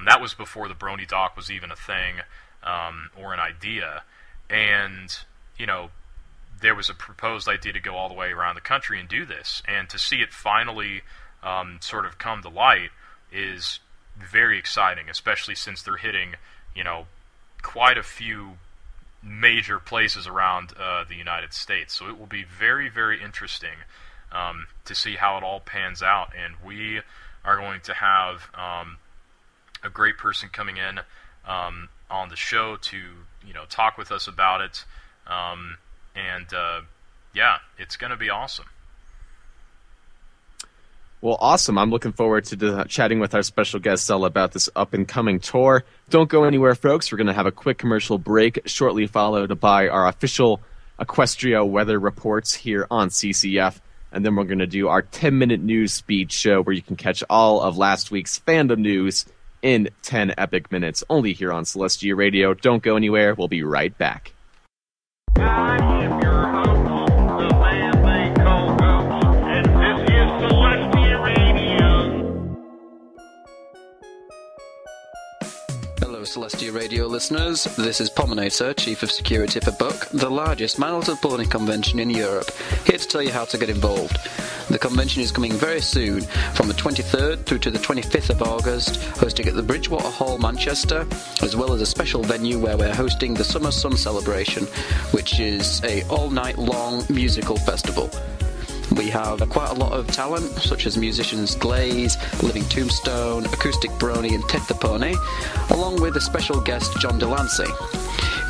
That was before the Brony Doc was even a thing, or an idea. And, you know, there was a proposed idea to go all the way around the country and do this. And to see it finally sort of come to light is very exciting, especially since they're hitting, you know, quite a few major places around the United States. So it will be very, very interesting to see how it all pans out. And we are going to have a great person coming in on the show to, you know, talk with us about it. Yeah, it's going to be awesome. Well, awesome. I'm looking forward to chatting with our special guest, Stella, about this up-and-coming tour. Don't go anywhere, folks. We're going to have a quick commercial break, shortly followed by our official Equestria weather reports here on CCF. And then we're going to do our 10-minute news speed show where you can catch all of last week's fandom news in 10 epic minutes, only here on Celestia Radio. Don't go anywhere. We'll be right back. I am your host. Celestia Radio listeners, this is Pominator, Chief of Security for Buck, the largest man-altered pony convention in Europe, here to tell you how to get involved. The convention is coming very soon, from the 23rd through to the 25th of August, hosting at the Bridgewater Hall, Manchester, as well as a special venue where we're hosting the Summer Sun Celebration, which is an all-night-long musical festival. We have quite a lot of talent, such as musicians Glaze, Living Tombstone, Acoustic Brony and Ted the Pony, along with a special guest, John Delancey.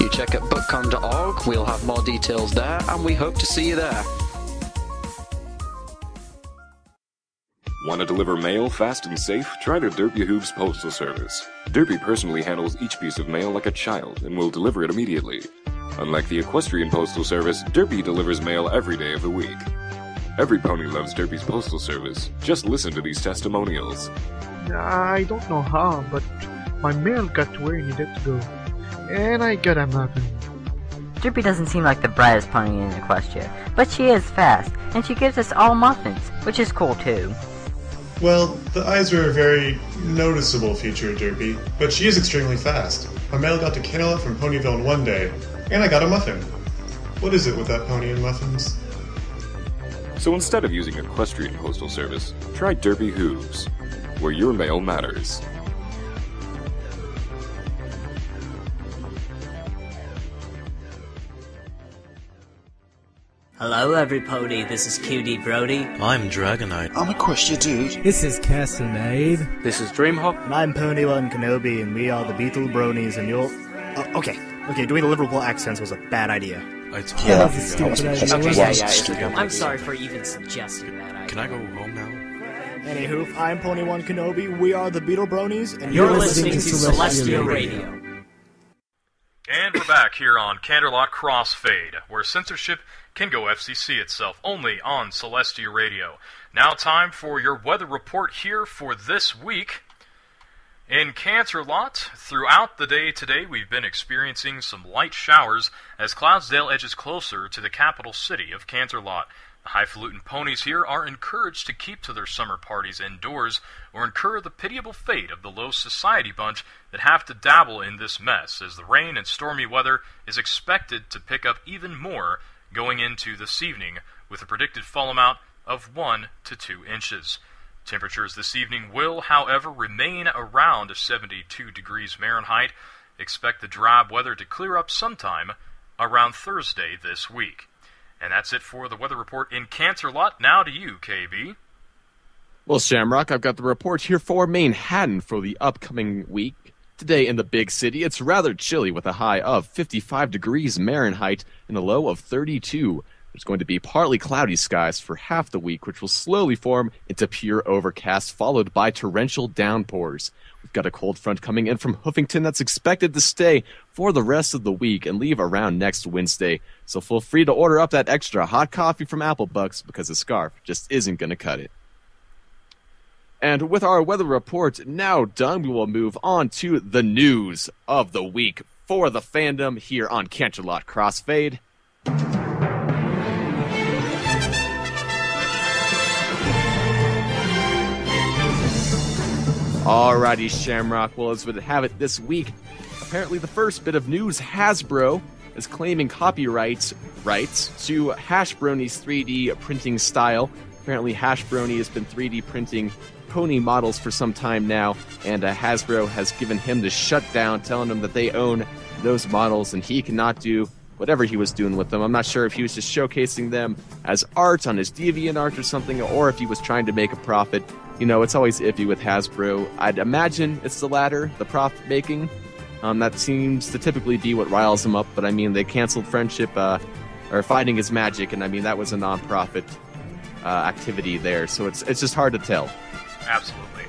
You check at buckcon.org, we'll have more details there, and we hope to see you there. Want to deliver mail fast and safe? Try the Derpy Hooves Postal Service. Derpy personally handles each piece of mail like a child and will deliver it immediately. Unlike the Equestrian Postal Service, Derpy delivers mail every day of the week. Every pony loves Derpy's postal service. Just listen to these testimonials. I don't know how, but my mail got to where it needed to go, and I got a muffin. Derpy doesn't seem like the brightest pony in Equestria, but she is fast, and she gives us all muffins, which is cool too. Well, the eyes are a very noticeable feature of Derpy, but she is extremely fast. My mail got to Canela from Ponyville in one day, and I got a muffin. What is it with that pony and muffins? So instead of using Equestrian Postal Service, try Derpy Hooves, where your mail matters. Hello everypody, this is Cutie Brody. I'm Dragonite. I'm Equestria Dude. This is Castanade. This is Dreamhawk. And I'm Pony1 Kenobi, and we are the Beetle Bronies, and you're... Okay, doing the Liverpool accents was a bad idea. Yeah, I'm sorry for even suggesting that idea. Can I go home now? Anywho, I'm Pony1 Kenobi, we are the Beetle Bronies, and you're listening to Celestia Radio. And we're back here on Canterlot Crossfade, where censorship can go FCC itself, only on Celestia Radio. Now time for your weather report here for this week. In Canterlot, throughout the day today, we've been experiencing some light showers as Cloudsdale edges closer to the capital city of Canterlot. The highfalutin ponies here are encouraged to keep to their summer parties indoors or incur the pitiable fate of the low society bunch that have to dabble in this mess, as the rain and stormy weather is expected to pick up even more going into this evening, with a predicted fall amount of 1 to 2 inches. Temperatures this evening will, however, remain around 72 degrees Fahrenheit. Expect the drab weather to clear up sometime around Thursday this week. And that's it for the weather report in Canterlot. Now to you, KB. Well, Shamrock, I've got the report here for Manhattan for the upcoming week. Today in the big city, it's rather chilly with a high of 55 degrees Fahrenheit and a low of 32. There's going to be partly cloudy skies for half the week, which will slowly form into pure overcast, followed by torrential downpours. We've got a cold front coming in from Huffington that's expected to stay for the rest of the week and leave around next Wednesday. So feel free to order up that extra hot coffee from Applebucks, because a scarf just isn't going to cut it. And with our weather report now done, we will move on to the news of the week for the fandom here on Canterlot Crossfade. Alrighty, Shamrock. Well, as we have it this week, apparently the first bit of news, Hasbro is claiming copyright rights to Hashbrony's 3D printing style. Apparently, Hashbrony has been 3D printing pony models for some time now, and Hasbro has given him the shutdown, telling him that they own those models and he cannot do whatever he was doing with them. I'm not sure if he was just showcasing them as art on his DeviantArt or something, or if he was trying to make a profit. You know, it's always iffy with Hasbro. I'd imagine it's the latter, the profit-making. That seems to typically be what riles them up, but I mean, they canceled Friendship, or Fighting is Magic, and I mean, that was a non-profit activity there, so it's just hard to tell. Absolutely.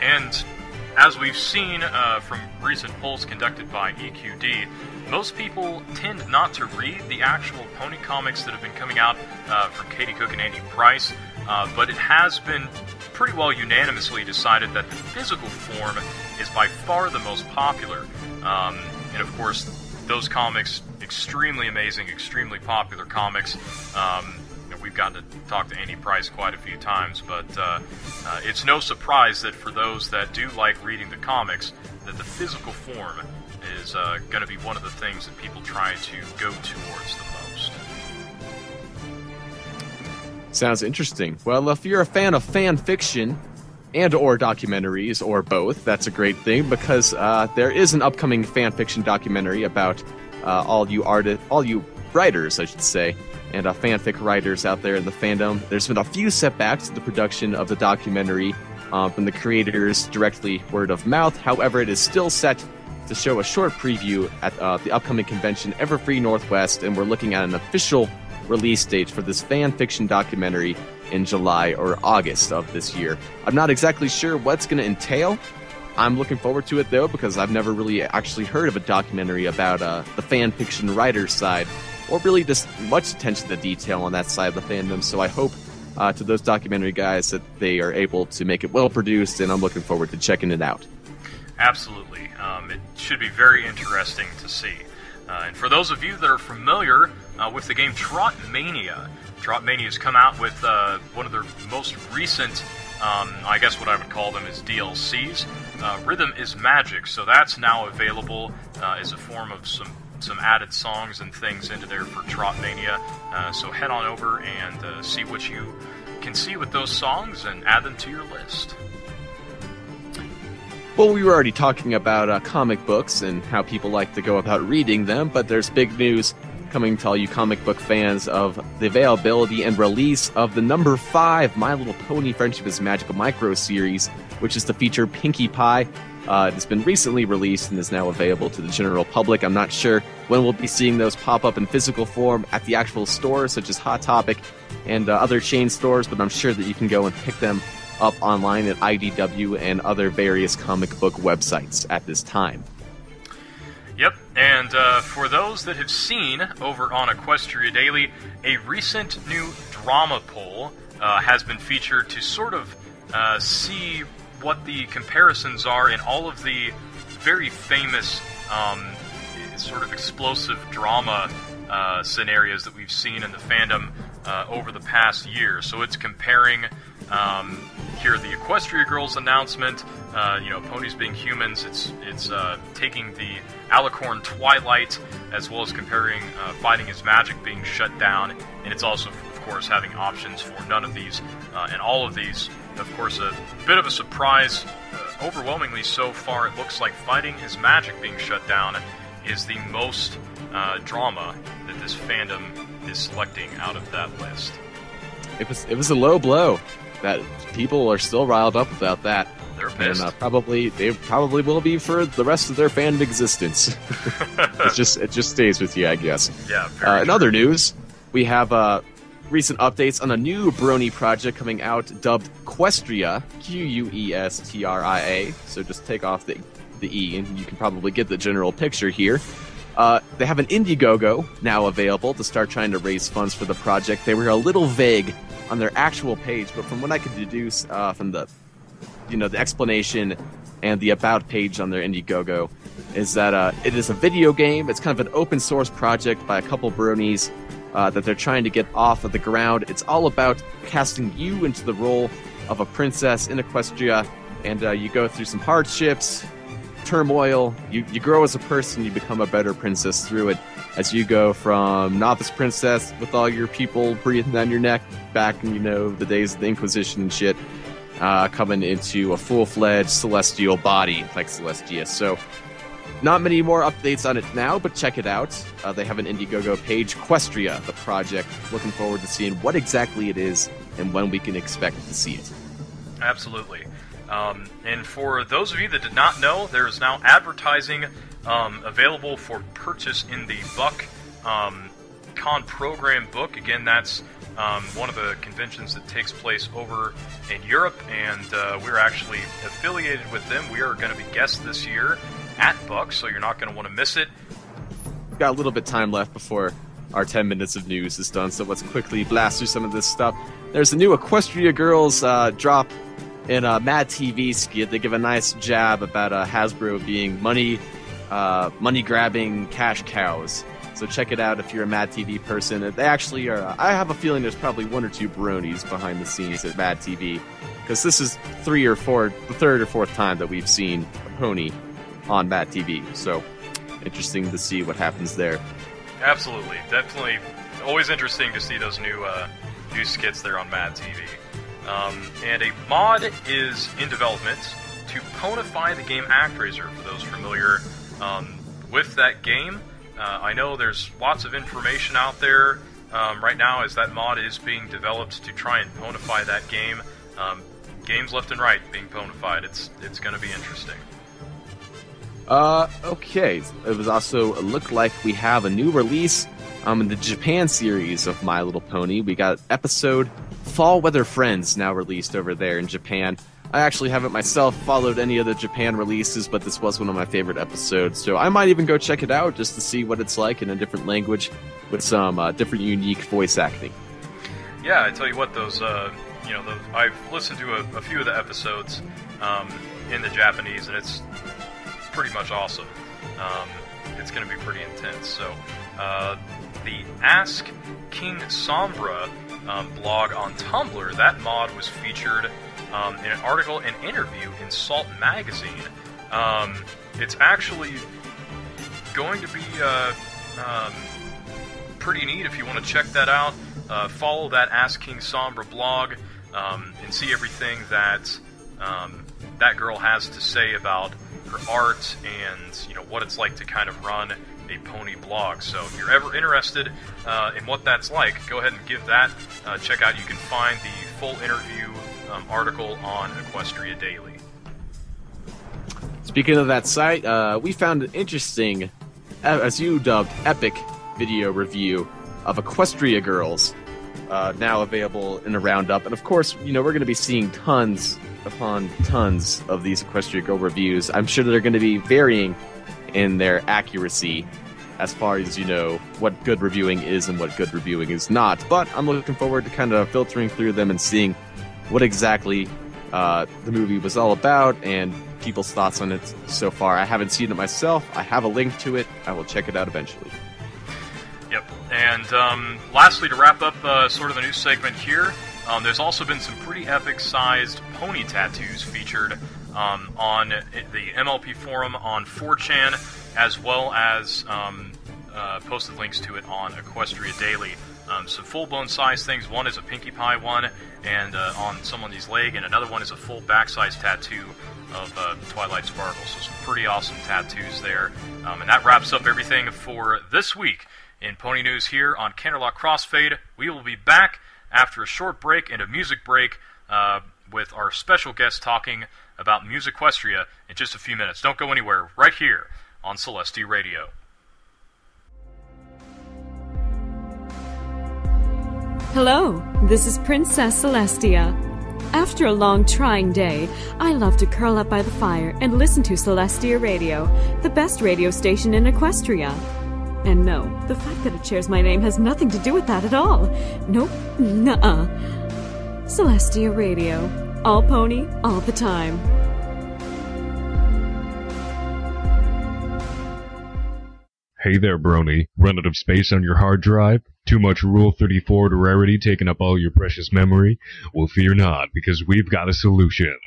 And as we've seen from recent polls conducted by EQD, most people tend not to read the actual pony comics that have been coming out from Katie Cook and Andy Price, but it has been pretty well unanimously decided that the physical form is by far the most popular. And of course, those comics, extremely amazing, extremely popular comics. We've gotten to talk to Andy Price quite a few times, but it's no surprise that for those that do like reading the comics, that the physical form is going to be one of the things that people try to go towards the most. Sounds interesting. Well, if you're a fan of fan fiction and or documentaries or both, that's a great thing, because there is an upcoming fan fiction documentary about all you writers, I should say, and fanfic writers out there in the fandom. There's been a few setbacks to the production of the documentary from the creators directly word of mouth. However, it is still set to show a short preview at the upcoming convention, Everfree Northwest, and we're looking at an official release date for this fan fiction documentary in July or August of this year. I'm not exactly sure what's going to entail. I'm looking forward to it, though, because I've never really actually heard of a documentary about the fan fiction writer's side, or really just much attention to detail on that side of the fandom. So I hope to those documentary guys that they are able to make it well-produced, and I'm looking forward to checking it out. Absolutely. It should be very interesting to see. And for those of you that are familiar with the game Trotmania, Trotmania's come out with one of their most recent, I guess what I would call them is DLCs. Rhythm is Magic, so that's now available as a form of some added songs and things into there for Trotmania. So head on over and see what you can see with those songs and add them to your list. Well, we were already talking about comic books and how people like to go about reading them, but there's big news coming to all you comic book fans of the availability and release of the number 5 My Little Pony Friendship is Magical Micro series, which is to feature Pinkie Pie. It's been recently released and is now available to the general public. I'm not sure when we'll be seeing those pop up in physical form at the actual stores, such as Hot Topic and other chain stores, but I'm sure that you can go and pick them up online at IDW and other various comic book websites at this time. Yep, and for those that have seen over on Equestria Daily, a recent new drama poll has been featured to sort of see what the comparisons are in all of the very famous sort of explosive drama scenarios that we've seen in the fandom over the past year. So it's comparing here the Equestria Girls announcement, you know, ponies being humans. It's taking the Alicorn Twilight, as well as comparing fighting is magic being shut down, and it's also, of course, having options for none of these and all of these. Of course, a bit of a surprise, overwhelmingly so far. It looks like fighting is magic being shut down is the most drama that this fandom is selecting out of that list. It was a low blow. That people are still riled up about that. They're pissed. And, they probably will be for the rest of their fandom existence. it just stays with you, I guess. Yeah. In other news, we have recent updates on a new Brony project coming out, dubbed Questria, Q-U-E-S-T-R-I-A. So just take off the E, and you can probably get the general picture here. They have an Indiegogo now available to start trying to raise funds for the project. They were a little vague on their actual page, but from what I could deduce from the, you know, the explanation and the about page on their Indiegogo, is that it is a video game. It's kind of an open source project by a couple bronies that they're trying to get off of the ground. It's all about casting you into the role of a princess in Equestria, and you go through some hardships, turmoil. You grow as a person. You become a better princess through it, as you go from novice princess with all your people breathing down your neck back in, you know, the days of the Inquisition and shit, coming into a full-fledged celestial body like Celestia. So not many more updates on it now, but check it out. They have an Indiegogo page, Questria, the project. Looking forward to seeing what exactly it is and when we can expect to see it. Absolutely. And for those of you that did not know, there is now advertising available for purchase in the Buck Con Program book. Again, that's one of the conventions that takes place over in Europe, and we're actually affiliated with them. We are going to be guests this year at Buck, so you're not going to want to miss it. We've got a little bit of time left before our 10 minutes of news is done, so let's quickly blast through some of this stuff. There's a new Equestria Girls drop in Mad TV skit. They give a nice jab about Hasbro being money-grabbing cash cows. So check it out if you're a Mad TV person. They actually are. I have a feeling there's probably one or two bronies behind the scenes at Mad TV, because this is the third or fourth time that we've seen a pony on Mad TV. So interesting to see what happens there. Absolutely, definitely, always interesting to see those new skits there on Mad TV. And a mod is in development to ponify the game ActRaiser, for those familiar with that game. I know there's lots of information out there right now, as that mod is being developed to try and ponify that game. Games left and right being ponified. It's going to be interesting. Okay. It was also looked like we have a new release in the Japan series of My Little Pony. We got episode Fall Weather Friends now released over there in Japan. I actually haven't myself followed any of the Japan releases, but this was one of my favorite episodes, so I might even go check it out just to see what it's like in a different language with some different unique voice acting. Yeah, I tell you what, those I've listened to a few of the episodes in the Japanese, and it's pretty much awesome. It's going to be pretty intense. So the Ask King Sombra blog on Tumblr, that mod was featured in an article and interview in Salt Magazine. It's actually going to be pretty neat if you want to check that out. Follow that Ask King Sombra blog and see everything that that girl has to say about her art and, you know, what it's like to kind of run a pony blog. So if you're ever interested in what that's like, go ahead and give that a check out. You can find the full interview article on Equestria Daily. Speaking of that site, we found an interesting, as you dubbed, epic video review of Equestria Girls, now available in a roundup. And of course, you know, we're going to be seeing tons upon tons of these Equestria Girl reviews. I'm sure they're going to be varying in their accuracy as far as, you know, what good reviewing is and what good reviewing is not. But I'm looking forward to kind of filtering through them and seeing what exactly the movie was all about and people's thoughts on it so far. I haven't seen it myself. I have a link to it. I will check it out eventually. Yep. And lastly, to wrap up sort of the news segment here, there's also been some pretty epic-sized pony tattoos featured on the MLP forum on 4chan, as well as posted links to it on Equestria Daily. Some full-blown size things. One is a Pinkie Pie one, and on someone's leg, and another one is a full back-size tattoo of Twilight Sparkle. So some pretty awesome tattoos there. And that wraps up everything for this week in Pony News here on Canterlot Crossfade. We will be back after a short break and a music break with our special guest talking about Musequestria in just a few minutes. Don't go anywhere, right here on Celestia Radio. Hello, this is Princess Celestia. After a long, trying day, I love to curl up by the fire and listen to Celestia Radio, the best radio station in Equestria. And no, the fact that it shares my name has nothing to do with that at all. Nope, nuh-uh. Celestia Radio. All pony, all the time. Hey there, Brony. Run out of space on your hard drive? Too much Rule 34 to rarity taking up all your precious memory? Well, fear not, because we've got a solution.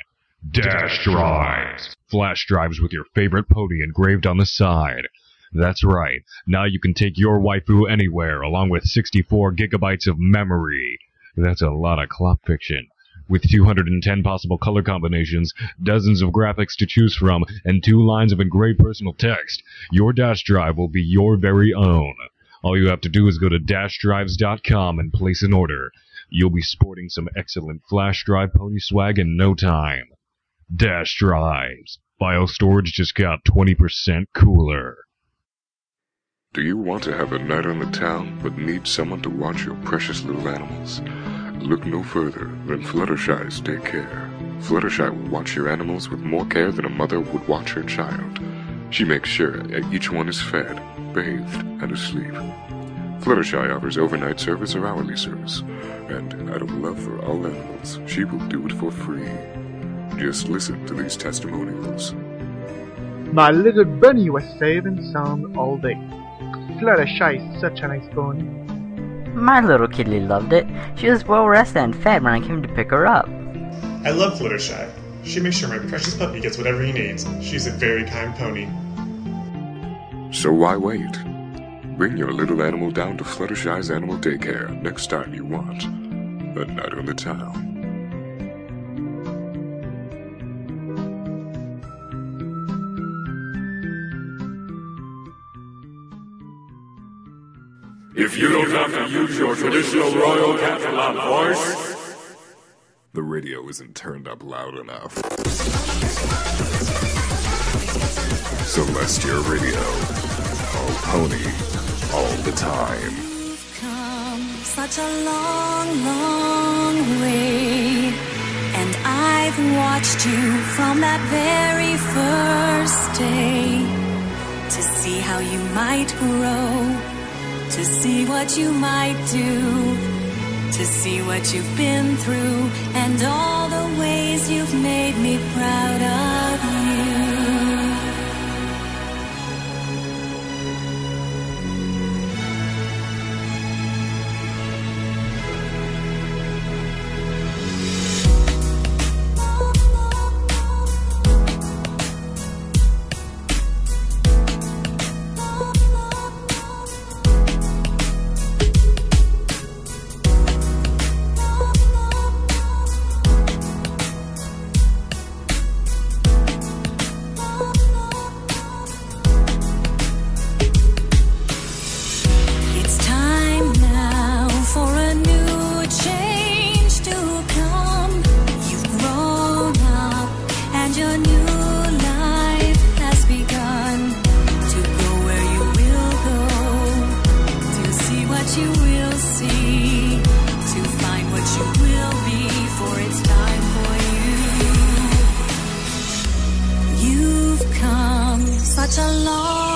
Dash drives. Flash drives with your favorite pony engraved on the side. That's right. Now you can take your waifu anywhere, along with 64 gigabytes of memory. That's a lot of clop fiction. With 210 possible color combinations, dozens of graphics to choose from, and 2 lines of engraved personal text, your Dash Drive will be your very own. All you have to do is go to dashdrives.com and place an order. You'll be sporting some excellent flash drive pony swag in no time. Dash Drives. File storage just got 20% cooler. Do you want to have a night on the town, but need someone to watch your precious little animals? Look no further than Fluttershy's Take Care. Fluttershy will watch your animals with more care than a mother would watch her child. She makes sure that each one is fed, bathed, and asleep. Fluttershy offers overnight service or hourly service, and out of love for all animals, she will do it for free. Just listen to these testimonials. My little bunny was safe and sound all day. Fluttershy is such a nice pony. My little kitty loved it. She was well rested and fed when I came to pick her up. I love Fluttershy. She makes sure my precious puppy gets whatever he needs. She's a very kind pony. So why wait? Bring your little animal down to Fluttershy's Animal Daycare next time you want a night on the town. If you don't have to use your traditional Royal Catalan voice, the radio isn't turned up loud enough. Celestia Radio. All pony, all the time. We've come such a long, long way, and I've watched you from that very first day to see how you might grow, to see what you might do, to see what you've been through, and all the ways you've made me proud of a long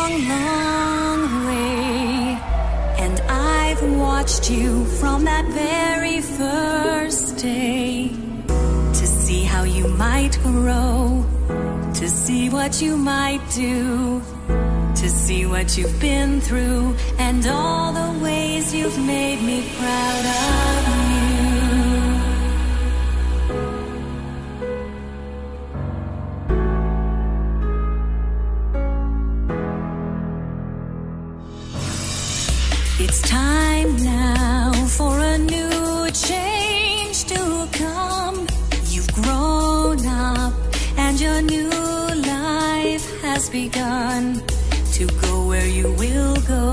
watched you from that very first day, to see how you might grow, to see what you might do, to see what you've been through, and all the ways you've made me proud of you. It's time now for a new change to come. You've grown up and your new life has begun. To go where you will go,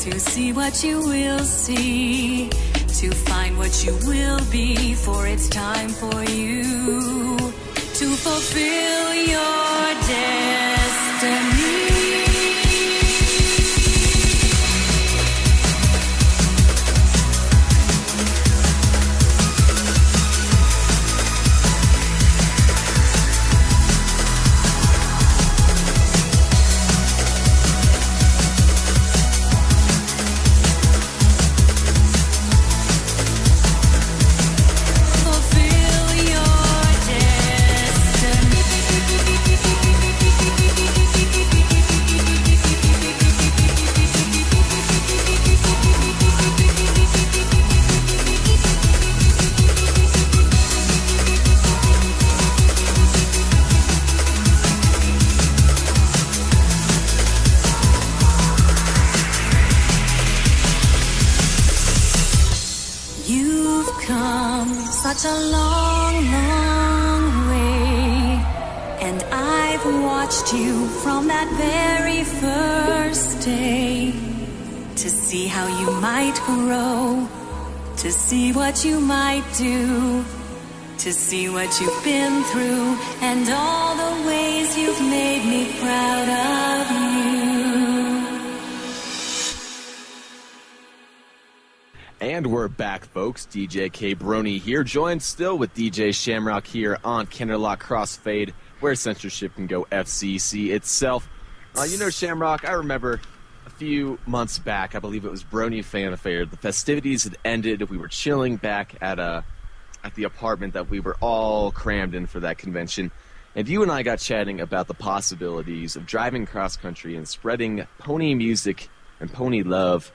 to see what you will see, to find what you will be, for it's time for you to fulfill your destiny. Such a long, long way, and I've watched you from that very first day, to see how you might grow, to see what you might do, to see what you've been through, and all the ways you've made me proud of you. And we're back, folks. DJ Cabroni here, joined still with DJ Shamrock here on Kenderlock Crossfade, where censorship can go FCC itself. You know, Shamrock, I remember a few months back, I believe it was Brony Fanfare, the festivities had ended. We were chilling back at the apartment that we were all crammed in for that convention. And you and I got chatting about the possibilities of driving cross-country and spreading pony music and pony love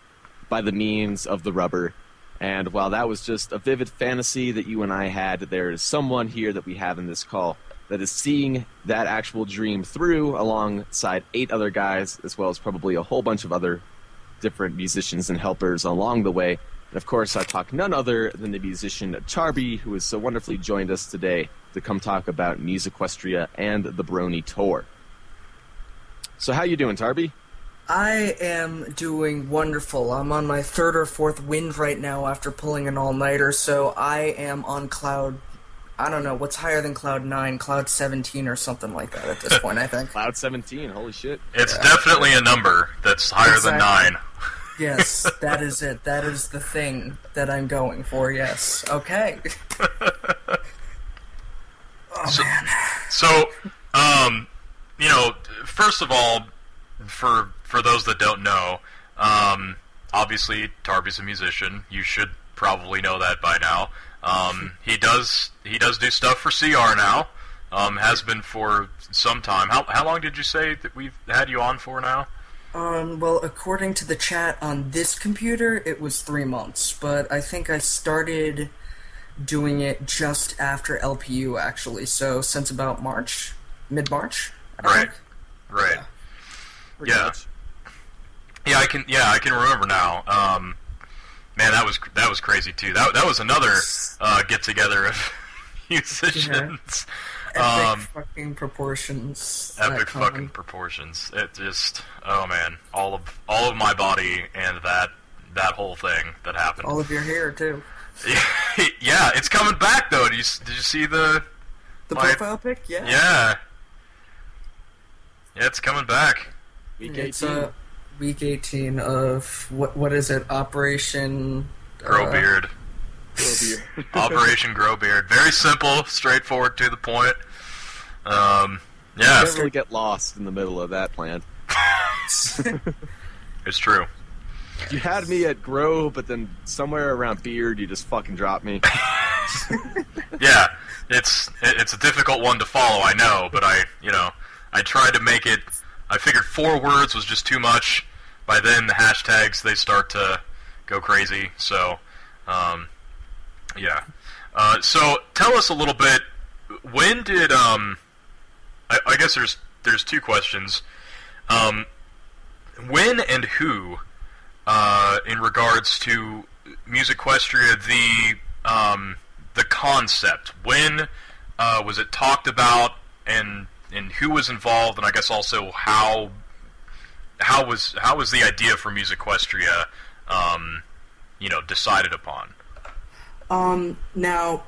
by the means of the rubber. And while that was just a vivid fantasy that you and I had, there is someone here that we have in this call that is seeing that actual dream through alongside 8 other guys, as well as probably a whole bunch of other different musicians and helpers along the way. And of course, I talk none other than the musician Charby, who has so wonderfully joined us today to come talk about Musequestria and the Brony Tour. So how you doing, Charby? I am doing wonderful. I'm on my 3rd or 4th wind right now after pulling an all-nighter, so I am on cloud, I don't know, what's higher than cloud 9, cloud 17 or something like that at this point, I think. Cloud 17, holy shit. It's definitely a number that's higher than 9. Yes, that is it. That is the thing that I'm going for, yes. Okay. Oh, man. So, you know, first of all, for those that don't know, obviously Tarby's a musician. You should probably know that by now. He does do stuff for CR now. Has been for some time. How long did you say that we've had you on for now? Well, according to the chat on this computer, it was 3 months. But I think I started doing it just after LPU, actually. So since about March, mid-March. Right. Yeah. Yeah, I can remember now. Man, that was crazy too. That was another get together of musicians. Yeah. Epic fucking proportions. Epic fucking proportions. It just, oh man, all of my body and that whole thing that happened. All of your hair too. Yeah, it's coming back though. Did you see the profile pic? Yeah. Yeah, it's coming back. Week 18. It's week 18 of what is it? Operation Growbeard. Operation Growbeard. Very simple, straightforward, to the point. Yeah. You never get lost in the middle of that plan. It's true. You had me at Grow, but then somewhere around Beard, you just fucking dropped me. Yeah, it's a difficult one to follow, I know, but I tried to make it. I figured 4 words was just too much. By then, the hashtags, they start to go crazy. So, yeah. So tell us a little bit. When did I guess there's 2 questions. When and who, in regards to Musiquestria, the concept. When was it talked about, and who was involved, and I guess also how was the idea for Musiquestria, decided upon? Now,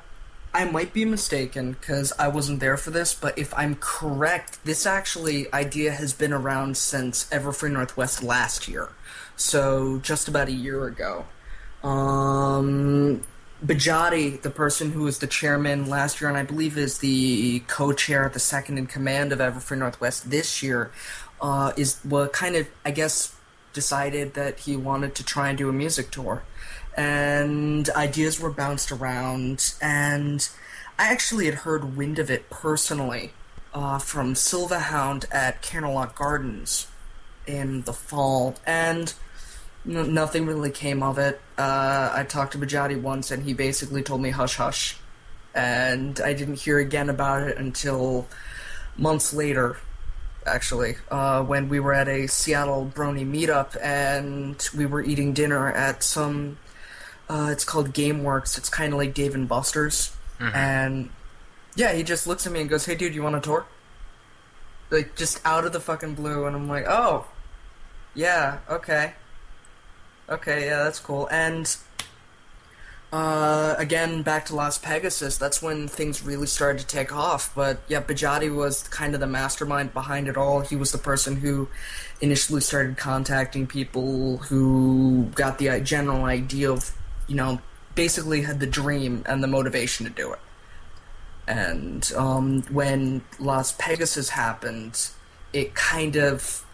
I might be mistaken because I wasn't there for this, but if I'm correct, this actually idea has been around since Everfree Northwest last year, so just about a year ago. Bajati, the person who was the chairman last year and I believe is the co-chair, the second-in-command of Everfree Northwest this year, decided that he wanted to try and do a music tour. And ideas were bounced around, and I actually had heard wind of it personally from Silvahound at Carnarvon Gardens in the fall, and nothing really came of it. I talked to Bajati once, and he basically told me hush hush, and I didn't hear again about it until months later, actually, when we were at a Seattle Brony meetup, and we were eating dinner at some... it's called GameWorks. It's kind of like Dave and Buster's. Mm-hmm. And, yeah, he just looks at me and goes, hey, dude, you want a tour? Like, just out of the fucking blue. And I'm like, oh, yeah, okay. Okay, yeah, that's cool. And, again, back to Las Pegasus. That's when things really started to take off. But, yeah, Bajati was kind of the mastermind behind it all. He was the person who initially started contacting people, who got the general idea of... basically had the dream and the motivation to do it. And when Las Pegasus happened, it kind of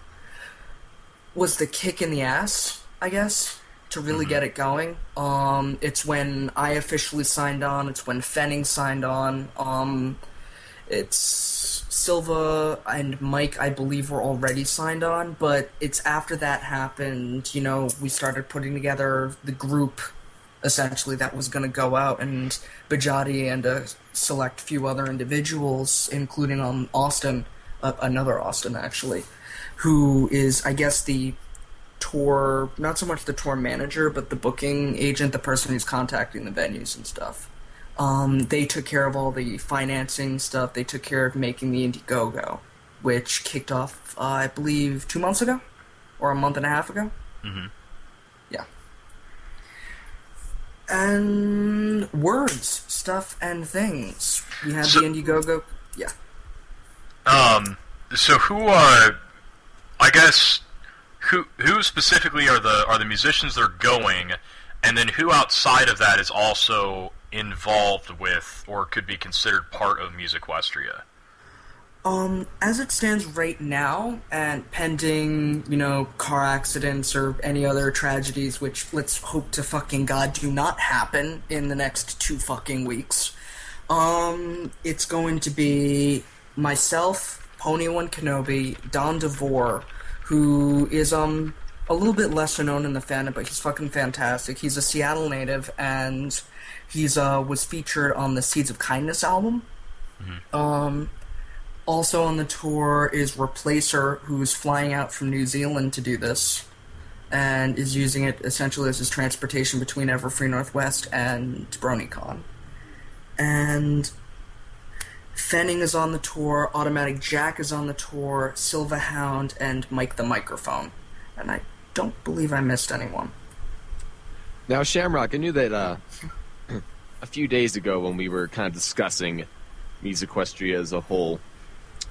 was the kick in the ass, I guess, to really get it going. It's when I officially signed on. It's when Fenning signed on. It's Silva and Mike, I believe, were already signed on. But it's after that happened, we started putting together the group... essentially that was going to go out, and Bajati and a select few other individuals, including Austin, another Austin actually, who is, I guess, the tour, not so much the tour manager, but the booking agent, the person who's contacting the venues and stuff. They took care of all the financing stuff. They took care of making the Indiegogo, which kicked off, I believe, 2 months ago, or a month and a half ago. Mm-hmm. And words, stuff, and things. We have the Indiegogo. Yeah. So who are? I guess who specifically are the musicians that are going, and then who outside of that is also involved with or could be considered part of Musiquestria? As it stands right now, and pending, car accidents or any other tragedies, which let's hope to fucking God do not happen in the next 2 fucking weeks, it's going to be myself, Pony One Kenobi, Don DeVore, who is, a little bit lesser known in the fandom, but he's fucking fantastic. He's a Seattle native, and he's, was featured on the Seeds of Kindness album. Mm-hmm. Also on the tour is Replacer, who's flying out from New Zealand to do this, and is using it essentially as his transportation between Everfree Northwest and BronyCon. And Fenning is on the tour, Automatic Jack is on the tour, Silvahound, and Mike the Microphone. And I don't believe I missed anyone. Now, Shamrock, I knew that a few days ago when we were kind of discussing Musiquestria as a whole,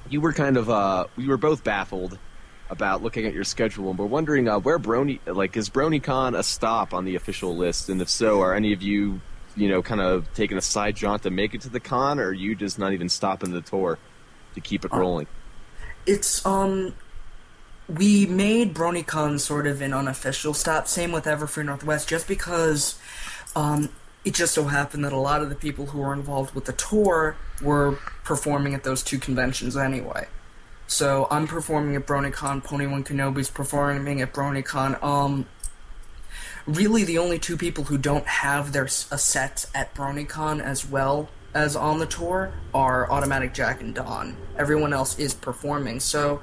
you were kind of, we were both baffled about looking at your schedule, and we're wondering where is BronyCon a stop on the official list? And if so, are any of you, kind of taking a side jaunt to make it to the con, or are you just not even stopping the tour to keep it rolling? It's, we made BronyCon sort of an unofficial stop, same with Everfree Northwest, just because it just so happened that a lot of the people who were involved with the tour were performing at those two conventions anyway. So I'm performing at BronyCon, Pony1 Kenobi's performing at BronyCon. Really the only two people who don't have their sets at BronyCon as well as on the tour are Automatic Jack and Don. Everyone else is performing, so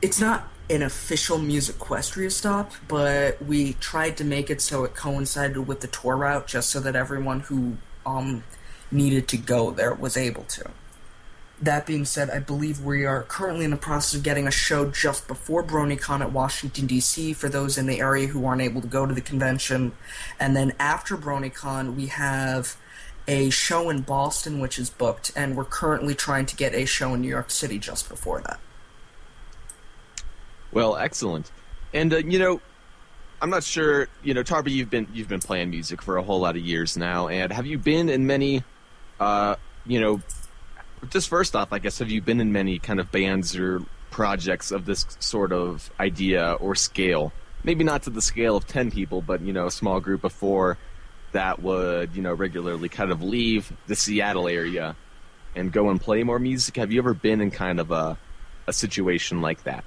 it's not an official Musiquestria stop, but we tried to make it so it coincided with the tour route just so that everyone who needed to go there was able to. That being said, I believe we are currently in the process of getting a show just before BronyCon at Washington, D.C. for those in the area who aren't able to go to the convention. And then after BronyCon, we have a show in Boston, which is booked, and we're currently trying to get a show in New York City just before that. Well, excellent. And, you know, I'm not sure, you know, Tarby, you've been playing music for a whole lot of years now, and have you been in many, you know, just first off, I guess, have you been in many kind of bands or projects of this sort of idea or scale? Maybe not to the scale of 10 people, but, you know, a small group of 4 that would, you know, regularly kind of leave the Seattle area and go and play more music. Have you ever been in kind of a situation like that?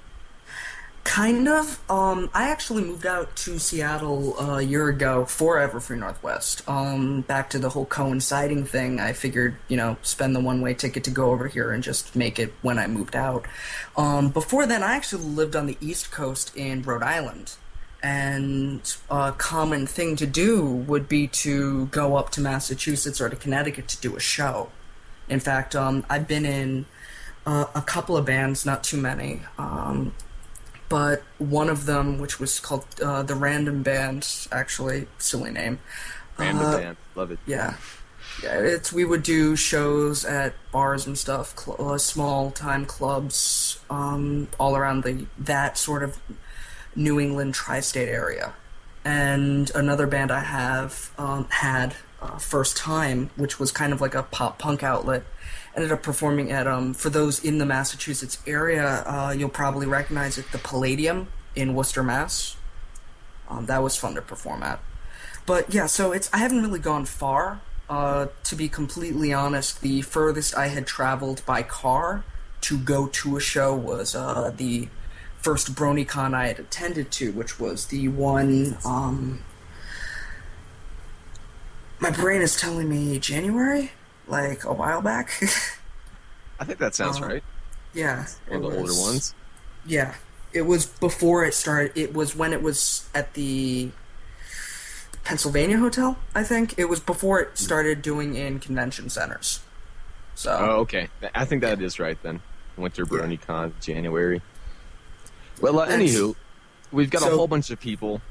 Kind of. I actually moved out to Seattle a year ago for Everfree Northwest. Back to the whole coinciding thing, I figured, you know, spend the one-way ticket to go over here and just make it when I moved out. Before then, I actually lived on the East Coast in Rhode Island. And a common thing to do would be to go up to Massachusetts or to Connecticut to do a show. In fact, I've been in a couple of bands, not too many, but one of them, which was called The Random Band, actually, silly name. Random Band, love it. Yeah. Yeah, we would do shows at bars and stuff, small-time clubs, all around that sort of New England tri-state area. And another band I have had first time, which was kind of like a pop-punk outlet, ended up performing at, for those in the Massachusetts area, you'll probably recognize it, the Palladium in Worcester, Mass. That was fun to perform at. But yeah, so I haven't really gone far. To be completely honest, the furthest I had traveled by car to go to a show was the first BronyCon I had attended to, which was the one, my brain is telling me January? Like a while back. I think that sounds right. Yeah. One of the older ones. Yeah. It was before it started. It was when it was at the Pennsylvania Hotel, I think. It was before it started doing in convention centers. So. Oh, okay. I think that is right then. Winter BronyCon, yeah. January. Well, anywho, we've got a whole bunch of people.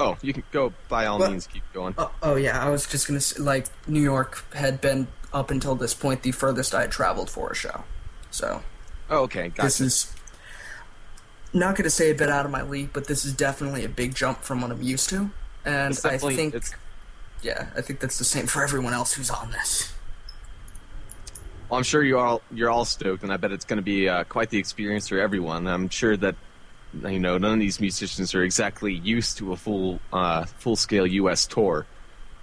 Oh, you can go, by all means, keep going. Oh, yeah. I was just going to say, like, New York had been, up until this point, the furthest I had traveled for a show. So. Oh, okay. Gotcha. This is not going to say a bit out of my league, but this is definitely a big jump from what I'm used to. And I think, I think that's the same for everyone else who's on this. Well, I'm sure you're all stoked, and I bet it's going to be quite the experience for everyone. I'm sure that, you know, none of these musicians are exactly used to a full-scale U.S. tour.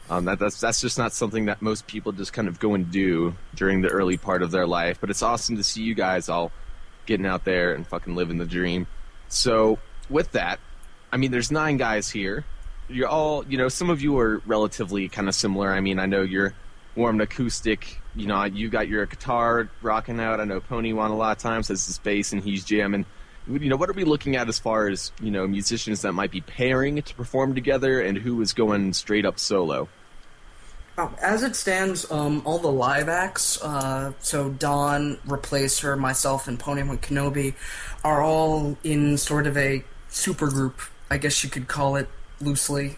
That's just not something that most people just kind of go and do during the early part of their life. But it's awesome to see you guys all getting out there and fucking living the dream. So with that, I mean, there's 9 guys here. You're all, you know, some of you are relatively kind of similar. I mean, I know you're warm and acoustic. You know, you got your guitar rocking out. I know Pony1 a lot of times has his bass and he's jamming. You know, what are we looking at as far as, you know, musicians that might be pairing to perform together and who is going straight up solo? As it stands, all the live acts, so Dawn, Replacer, myself, and Pony1 Kenobi are all in sort of a supergroup, I guess you could call it loosely,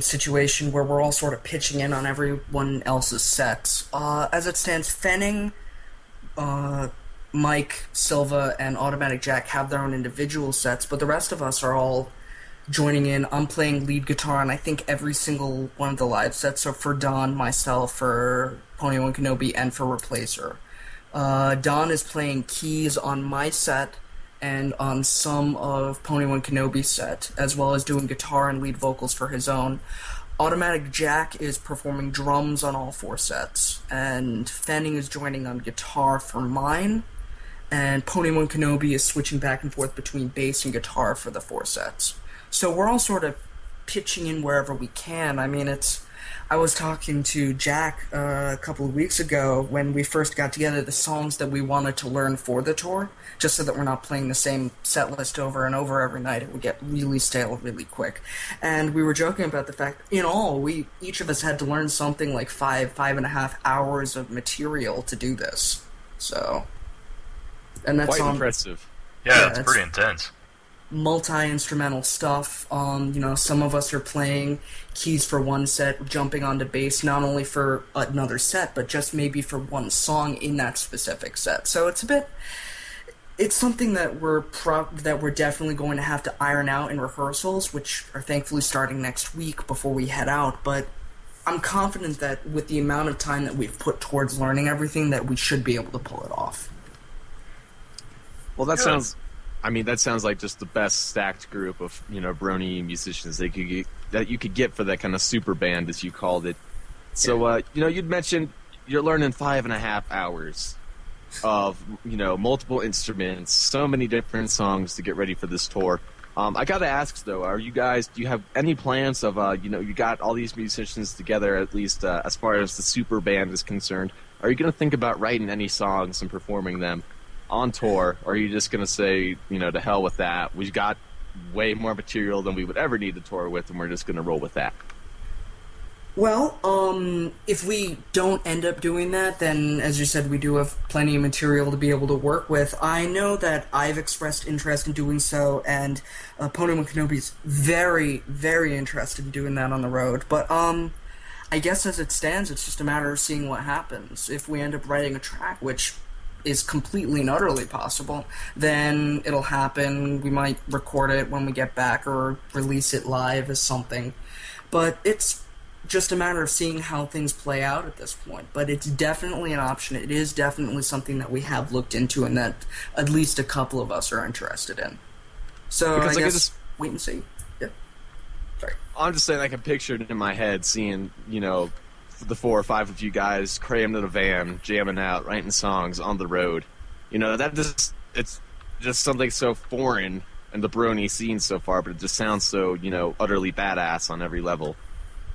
situation where we're all sort of pitching in on everyone else's sets. As it stands, Fenning, Mike, Silva, and Automatic Jack have their own individual sets, but the rest of us are all joining in. I'm playing lead guitar on I think every single one of the live sets, so for Don, myself, for Pony1 Kenobi, and for Replacer. Don is playing keys on my set, and on some of Pony One Kenobi's set, as well as doing guitar and lead vocals for his own. Automatic Jack is performing drums on all four sets, and Fanning is joining on guitar for mine, and Pony One Kenobi is switching back and forth between bass and guitar for the four sets. So we're all sort of pitching in wherever we can. I mean, I was talking to Jack a couple of weeks ago when we first got together, the songs that we wanted to learn for the tour, just so that we're not playing the same set list over and over every night. It would get really stale really quick. And we were joking about the fact that in all, each of us had to learn something like five and a half hours of material to do this. So, and that's quite impressive. Yeah, it's pretty intense. Multi-instrumental stuff. You know, some of us are playing keys for one set, jumping onto bass not only for another set, but just maybe for one song in that specific set. So it's a bit, it's something that we're definitely going to have to iron out in rehearsals, which are thankfully starting next week before we head out. But I'm confident that with the amount of time that we've put towards learning everything, that we should be able to pull it off. Well, that sounds. I mean, that sounds like just the best stacked group of, you know, brony musicians that you could get for that kind of super band, as you called it. So, you know, you'd mentioned you're learning 5.5 hours of, you know, multiple instruments, so many different songs to get ready for this tour. I got to ask, though, do you have any plans of, you know, you got all these musicians together, at least as far as the super band is concerned. Are you going to think about writing any songs and performing them on tour, or are you just going to say, you know, to hell with that, we've got way more material than we would ever need to tour with, and we're just going to roll with that? Well, if we don't end up doing that, then, as you said, we do have plenty of material to be able to work with. I know that I've expressed interest in doing so, and Pony One Kenobi's very, very interested in doing that on the road, but I guess as it stands, it's just a matter of seeing what happens. If we end up writing a track, which is completely and utterly possible, then it'll happen. We might record it when we get back or release it live as something. But it's just a matter of seeing how things play out at this point. But it's definitely an option. It is definitely something that we have looked into and that at least a couple of us are interested in. So because I guess just wait and see. Yeah. Sorry. I'm just saying I can picture it in my head seeing, you know, the 4 or 5 of you guys crammed in a van, jamming out, writing songs on the road. You know, that just, it's just something so foreign in the brony scene so far, but it just sounds so, you know, utterly badass on every level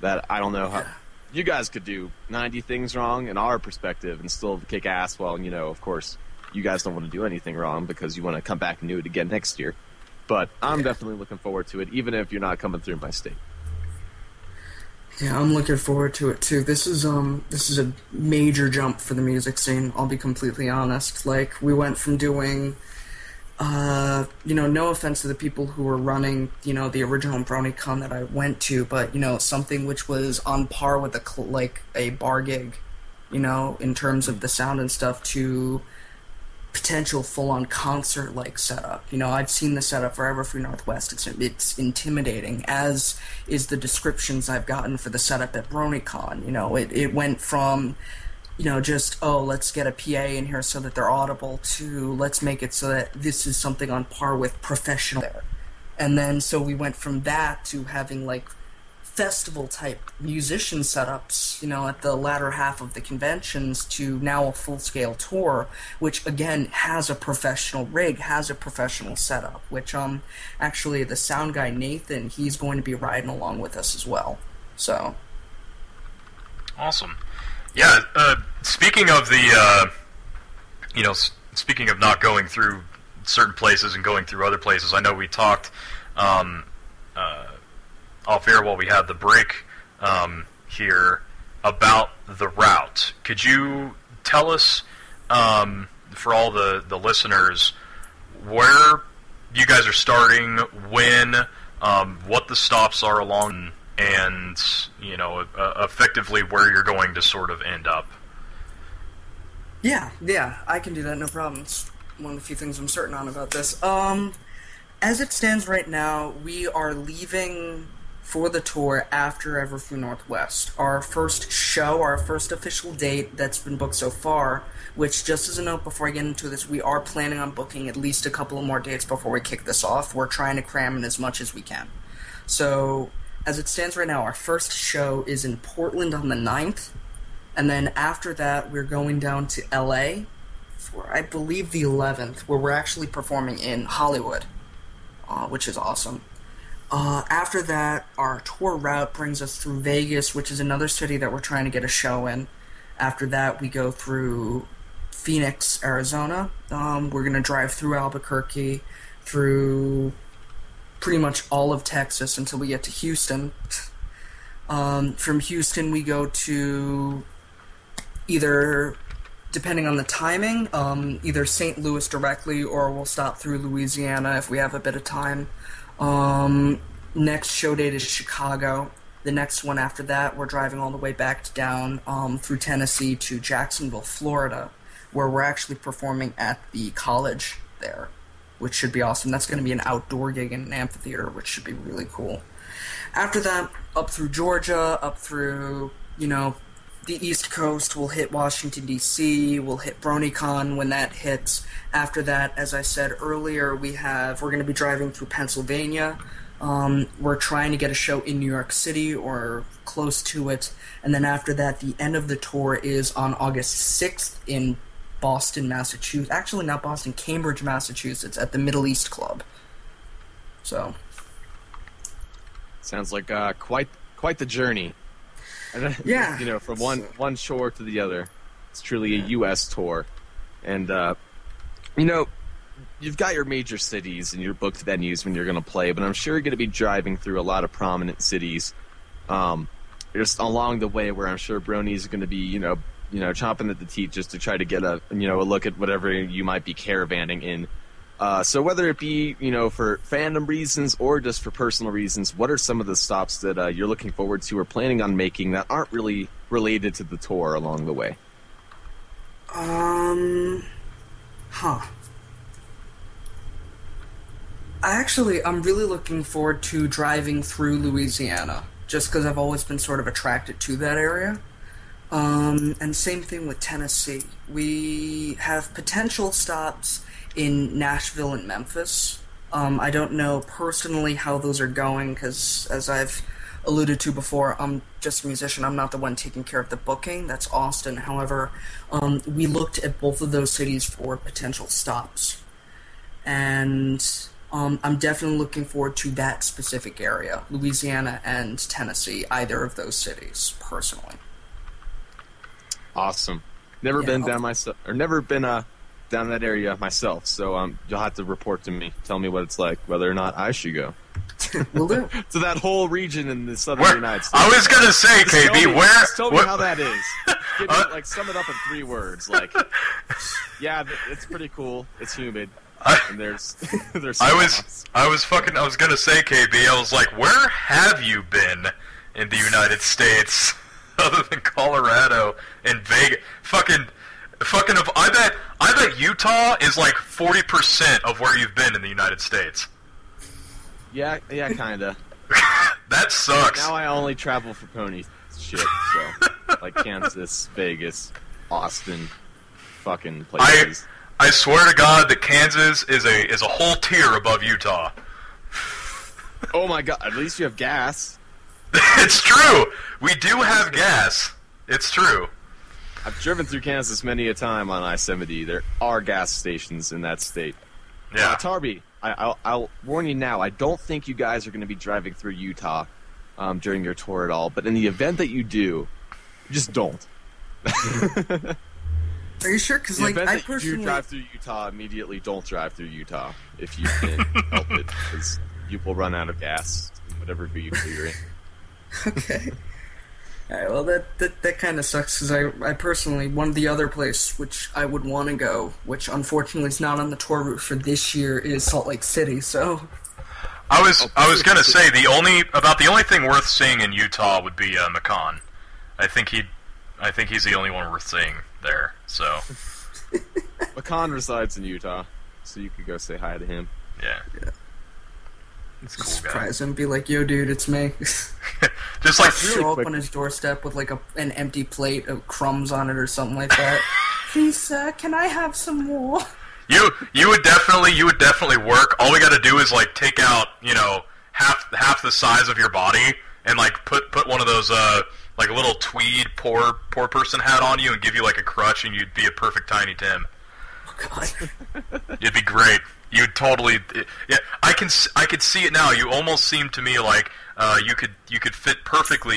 that I don't know how you guys could do 90 things wrong in our perspective and still kick ass. Well, you know, of course, you guys don't want to do anything wrong because you want to come back and do it again next year. But I'm definitely looking forward to it, even if you're not coming through my state. Yeah, I'm looking forward to it too. This is a major jump for the music scene, I'll be completely honest. Like, we went from doing you know, no offense to the people who were running, you know, the original BronyCon that I went to, but, you know, something which was on par with a bar gig, you know, in terms of the sound and stuff, to potential full-on concert-like setup. You know, I've seen the setup forever for Northwest. It's intimidating, as is the descriptions I've gotten for the setup at BronyCon. You know, it went from, you know, just, oh, let's get a PA in here so that they're audible, to let's make it so that this is something on par with professional there. And then so we went from that to having, like, festival-type musician setups, you know, at the latter half of the conventions, to now a full-scale tour, which, again, has a professional rig, has a professional setup, which, actually, the sound guy, Nathan, he's going to be riding along with us as well, so. Awesome. Yeah, speaking of the, you know, speaking of not going through certain places and going through other places, I know we talked, off air while we had the break here about the route. Could you tell us, for all the listeners, where you guys are starting, when, what the stops are along, and, you know, effectively where you're going to sort of end up? Yeah, I can do that, no problem. It's one of the few things I'm certain on about this. As it stands right now, we are leaving for the tour after Everflew Northwest. Our first show, our first official date that's been booked so far, which, just as a note before I get into this, we are planning on booking at least a couple of more dates before we kick this off. We're trying to cram in as much as we can. So, as it stands right now, our first show is in Portland on the 9th, and then after that we're going down to LA for, I believe, the 11th, where we're actually performing in Hollywood, which is awesome. After that, our tour route brings us through Vegas, which is another city that we're trying to get a show in. After that, we go through Phoenix, Arizona. We're going to drive through Albuquerque, through pretty much all of Texas until we get to Houston. From Houston, we go to either, depending on the timing, either St. Louis directly, or we'll stop through Louisiana if we have a bit of time. Next show date is Chicago. The next one after that, we're driving all the way back down through Tennessee to Jacksonville, Florida, where we're actually performing at the college there, which should be awesome. That's going to be an outdoor gig in an amphitheater, which should be really cool. After that, up through Georgia, up through, you know, the East Coast, we'll hit Washington, D.C., we'll hit BronyCon when that hits. After that, as I said earlier, we're going to be driving through Pennsylvania. We're trying to get a show in New York City or close to it. And then after that, the end of the tour is on August 6th in Boston, Massachusetts. Actually, not Boston, Cambridge, Massachusetts, at the Middle East Club. So, sounds like quite the journey. Yeah, you know, from one shore to the other, it's truly a U.S. tour, and you know, you've got your major cities and your booked venues when you're going to play, but I'm sure you're going to be driving through a lot of prominent cities, just along the way, where I'm sure Brony's going to be, you know, chomping at the teeth just to try to get a look at whatever you might be caravanning in. So whether it be, you know, for fandom reasons or just for personal reasons, what are some of the stops that you're looking forward to or planning on making that aren't really related to the tour along the way? I'm really looking forward to driving through Louisiana, just because I've always been sort of attracted to that area. And same thing with Tennessee. We have potential stops in Nashville and Memphis. I don't know personally how those are going, because as I've alluded to before, I'm just a musician. I'm not the one taking care of the booking. That's Austin. However, we looked at both of those cities for potential stops. And I'm definitely looking forward to that specific area, Louisiana and Tennessee, either of those cities, personally. Awesome. Never been down that area myself, so you'll have to report to me. Tell me what it's like, whether or not I should go. Will do. To that whole region in the southern United States. I was gonna say, just KB, tell me how that is. Give me, like, sum it up in 3 words. Like, yeah, it's pretty cool. It's humid. And there's. I was gonna say, KB. I was like, where have you been in the United States other than Colorado and Vegas? Fucking, I bet Utah is like 40% of where you've been in the United States. Yeah, kinda. That sucks. Now I only travel for pony shit, so like Kansas, Vegas, Austin, fucking places. I swear to God that Kansas is a whole tier above Utah. Oh my God! At least you have gas. It's true. We do have gas. It's true. I've driven through Kansas many a time on I-70. There are gas stations in that state. Yeah. Tarby, I'll warn you now, I don't think you guys are going to be driving through Utah during your tour at all, but in the event that you do, just don't. Are you sure? Because, like, I personally... If you drive through Utah, immediately don't drive through Utah if you can help it, because you will run out of gas in whatever vehicle you're in. Okay. All right, well, that kind of sucks, because I personally, one of the other places which I would want to go, which unfortunately is not on the tour route for this year, is Salt Lake City. So I was gonna say the only thing worth seeing in Utah would be McCann. I think he's the only one worth seeing there. So McCann resides in Utah, so you could go say hi to him. Yeah. He's a cool surprise guy. Him, be like, yo, dude, it's me. Just like show up on his doorstep with like an empty plate of crumbs on it or something like that. Please, sir, can I have some more? You would definitely work. All we got to do is like take out, you know, half the size of your body and like put one of those like a little tweed poor person hat on you and give you like a crutch and you'd be a perfect Tiny Tim. Oh God. You'd be great. You'd totally. Yeah, I could see it now. You almost seem to me like you could fit perfectly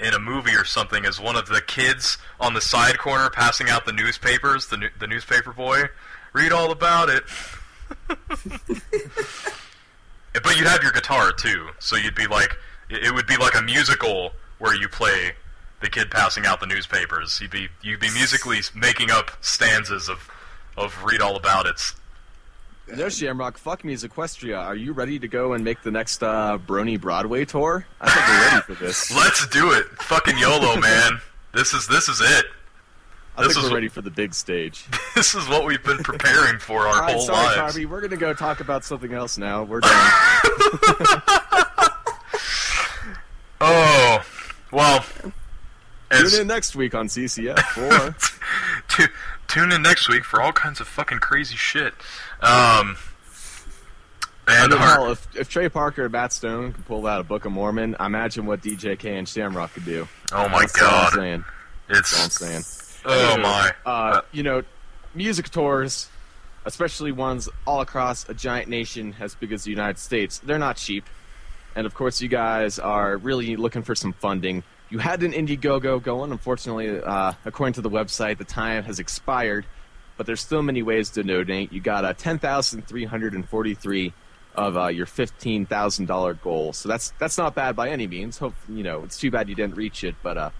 in a movie or something as one of the kids on the side corner passing out the newspapers, the newspaper boy. Read all about it. But you'd have your guitar too, so you'd be like, it would be like a musical where you play the kid passing out the newspapers. You'd be musically making up stanzas of read all about it. There's Shamrock. Fuck me is Equestria. Are you ready to go and make the next Brony Broadway tour? I think we're ready for this. Let's do it. Fucking YOLO, man. This is it. I think we're ready for the big stage. This is what we've been preparing for our whole lives. Harvey, we're gonna go talk about something else now. We're done. Oh well. Tune in next week on CCF4. Tune in next week for all kinds of fucking crazy shit. And hell, if Trey Parker and Matt Stone can pull out a Book of Mormon, I imagine what DJK and Shamrock could do. Oh my God! That's all I'm saying. Oh my! You know, music tours, especially ones all across a giant nation as big as the United States, they're not cheap. And of course, you guys are really looking for some funding. You had an Indiegogo going. Unfortunately, according to the website, the time has expired. But there's still many ways to donate. You got 10,343 of your $15,000 goal, so that's not bad by any means. Hopefully, you know, it's too bad you didn't reach it, but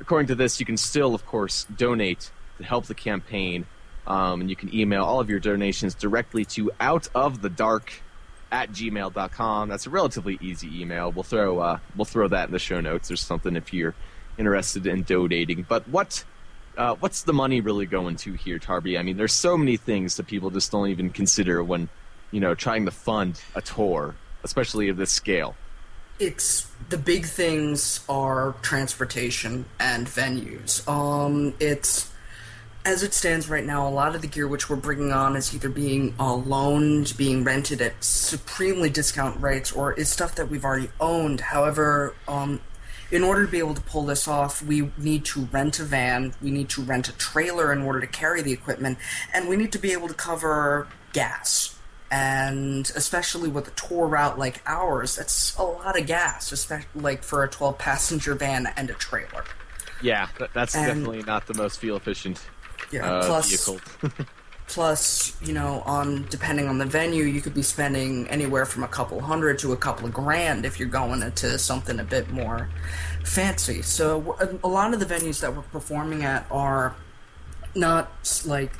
according to this, you can still, of course, donate to help the campaign, and you can email all of your donations directly to outofthedark@gmail.com. That's a relatively easy email. We'll throw that in the show notes or something if you're interested in donating. But what's the money really going to here, Tarby? I mean, there's so many things that people just don't even consider when, you know, trying to fund a tour, especially of this scale. It's the big things are transportation and venues. It's as it stands right now, a lot of the gear which we're bringing on is either being loaned, being rented at supremely discount rates, or is stuff that we've already owned. However, in order to be able to pull this off, we need to rent a van, we need to rent a trailer in order to carry the equipment, and we need to be able to cover gas. And especially with a tour route like ours, that's a lot of gas, especially like for a 12-passenger van and a trailer. Yeah, that's definitely not the most fuel-efficient vehicle. Plus, you know, depending on the venue, you could be spending anywhere from a couple hundred to a couple of grand if you're going into something a bit more fancy. So a lot of the venues that we're performing at are not like,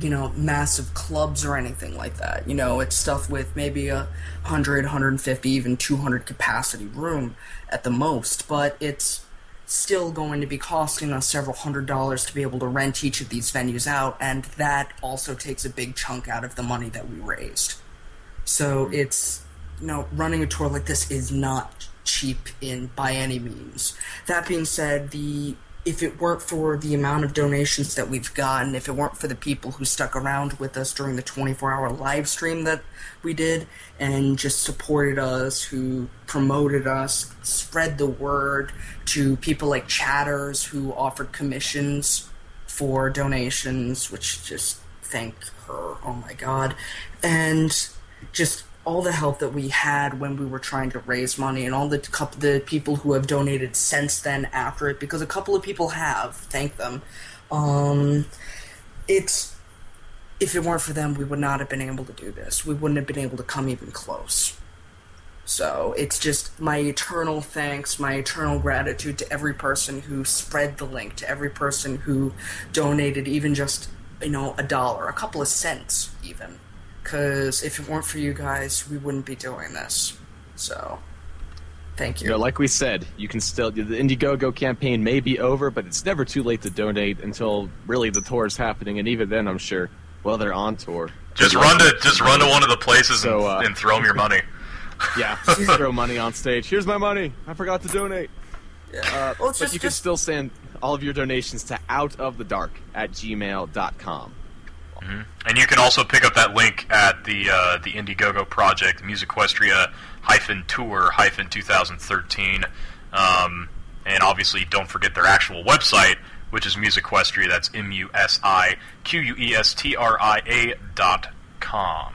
you know, massive clubs or anything like that. You know, it's stuff with maybe 100, 150, even 200 capacity room at the most, but it's still going to be costing us several $100s to be able to rent each of these venues out, and that also takes a big chunk out of the money that we raised. So it's, you know, running a tour like this is not cheap by any means. That being said, if it weren't for the amount of donations that we've gotten, if it weren't for the people who stuck around with us during the 24-hour live stream that we did and just supported us, who promoted us, spread the word to people like Chatters who offered commissions for donations, which just thank her, oh my God, and just all the help that we had when we were trying to raise money, and all the people who have donated since then after it, because a couple of people have, thank them. If it weren't for them, we would not have been able to do this. We wouldn't have been able to come even close. So it's just my eternal thanks, my eternal gratitude to every person who spread the link, to every person who donated even just, you know, a dollar, a couple of cents even. Because if it weren't for you guys, we wouldn't be doing this. So, thank you. You know, like we said, you can still, the Indiegogo campaign may be over, but it's never too late to donate until really the tour is happening, and even then, I'm sure, well, they're on tour. Just run to one of the places and throw them your money. Yeah, throw money on stage. Here's my money. I forgot to donate. Well, but you can still send all of your donations to outofthedark@gmail.com. Mm-hmm. And you can also pick up that link at the Indiegogo project, MusicQuestria-Tour-2013. And obviously, don't forget their actual website, which is MusicQuestria. That's MusicQuestria.com.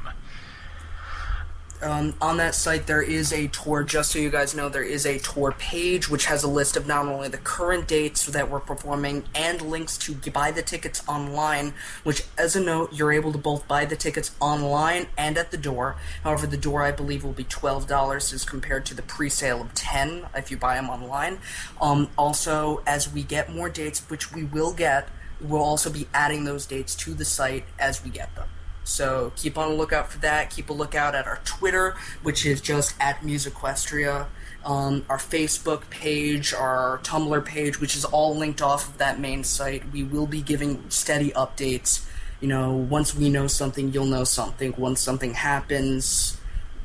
On that site, there is a tour. Just so you guys know, there is a tour page which has a list of not only the current dates that we're performing and links to buy the tickets online, which, as a note, you're able to both buy the tickets online and at the door. However, the door, I believe, will be $12 as compared to the pre-sale of $10 if you buy them online. Also, as we get more dates, which we will get, we'll also be adding those dates to the site as we get them. So keep on a lookout for that. Keep a lookout at our Twitter, which is just at MusicQuestria, our Facebook page, our Tumblr page, which is all linked off of that main site. We will be giving steady updates. You know, once we know something, you'll know something. Once something happens,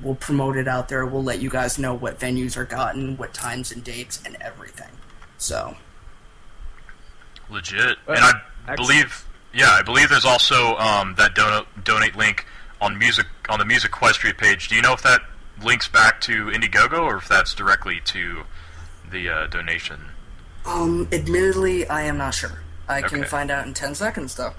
we'll promote it out there. We'll let you guys know what venues are gotten, what times and dates, and everything. So legit. And I believe... Yeah, I believe there's also that donate link on the MusicQuestria page. Do you know if that links back to Indiegogo or if that's directly to the donation? Admittedly, I am not sure. I can find out in 10 seconds, though.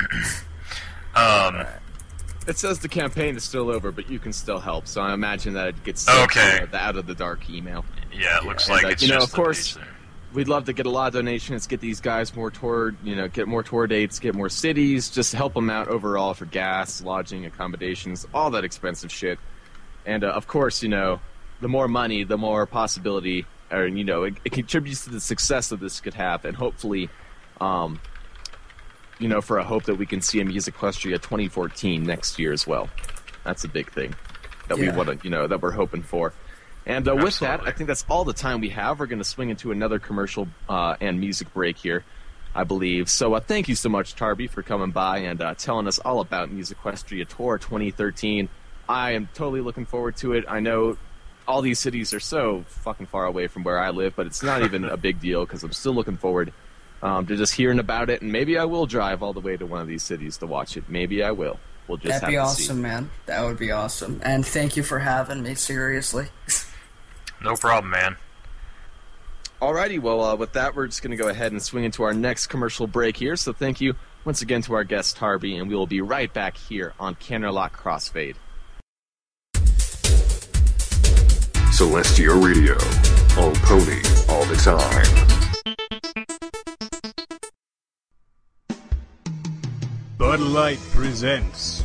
It says the campaign is still over, but you can still help. So I imagine that it gets sent to the Out of the Dark email. Yeah, it looks like it's you know, just of course. The page there. We'd love to get a lot of donations, get these guys more tour, you know, get more tour dates, get more cities, just help them out overall for gas, lodging, accommodations, all that expensive shit. And of course, you know, the more money, the more possibility, or you know, it contributes to the success that this could have, and hopefully, you know, for a hope that we can see a MusicQuestria 2014 next year as well. That's a big thing that we want to, you know, that we're hoping for. And with that, I think that's all the time we have. We're going to swing into another commercial and music break here, I believe. So thank you so much, Tarby, for coming by and telling us all about MusicQuestria Tour 2013. I am totally looking forward to it. I know all these cities are so fucking far away from where I live, but it's not even a big deal because I'm still looking forward to just hearing about it. And maybe I will drive all the way to one of these cities to watch it. Maybe I will. We'll just That'd be awesome, man. That would be awesome. And thank you for having me, seriously. No problem, man. Alrighty, well, with that, we're just going to go ahead and swing into our next commercial break here. So thank you once again to our guest, Tarby, and we will be right back here on Canterlot Crossfade. Celestia Radio, all pony, all the time. Bud Light presents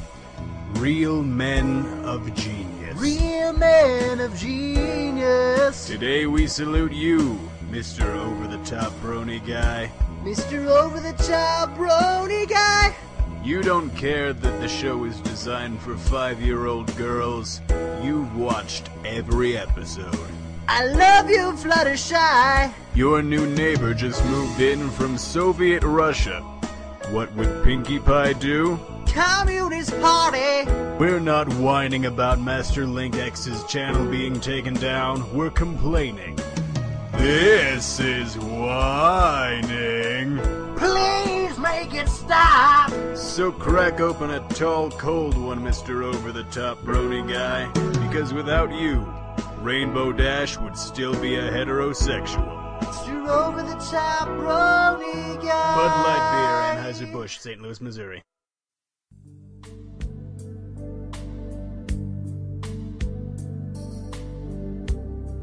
Real Men of Genius. Real man of genius. Today we salute you, Mr. Over-the-Top Brony Guy. Mr. Over-the-Top Brony Guy. You don't care that the show is designed for 5-year-old girls. You've watched every episode. I love you, Fluttershy. Your new neighbor just moved in from Soviet Russia. What would Pinkie Pie do? Communist Party! We're not whining about Master Link X's channel being taken down, we're complaining. This is whining! Please make it stop! So crack open a tall, cold one, Mr. Over-the-Top Brony Guy, because without you, Rainbow Dash would still be a heterosexual. Mr. Over-the-Top Brony Guy! Bud Light Beer, Anheuser-Busch, St. Louis, Missouri.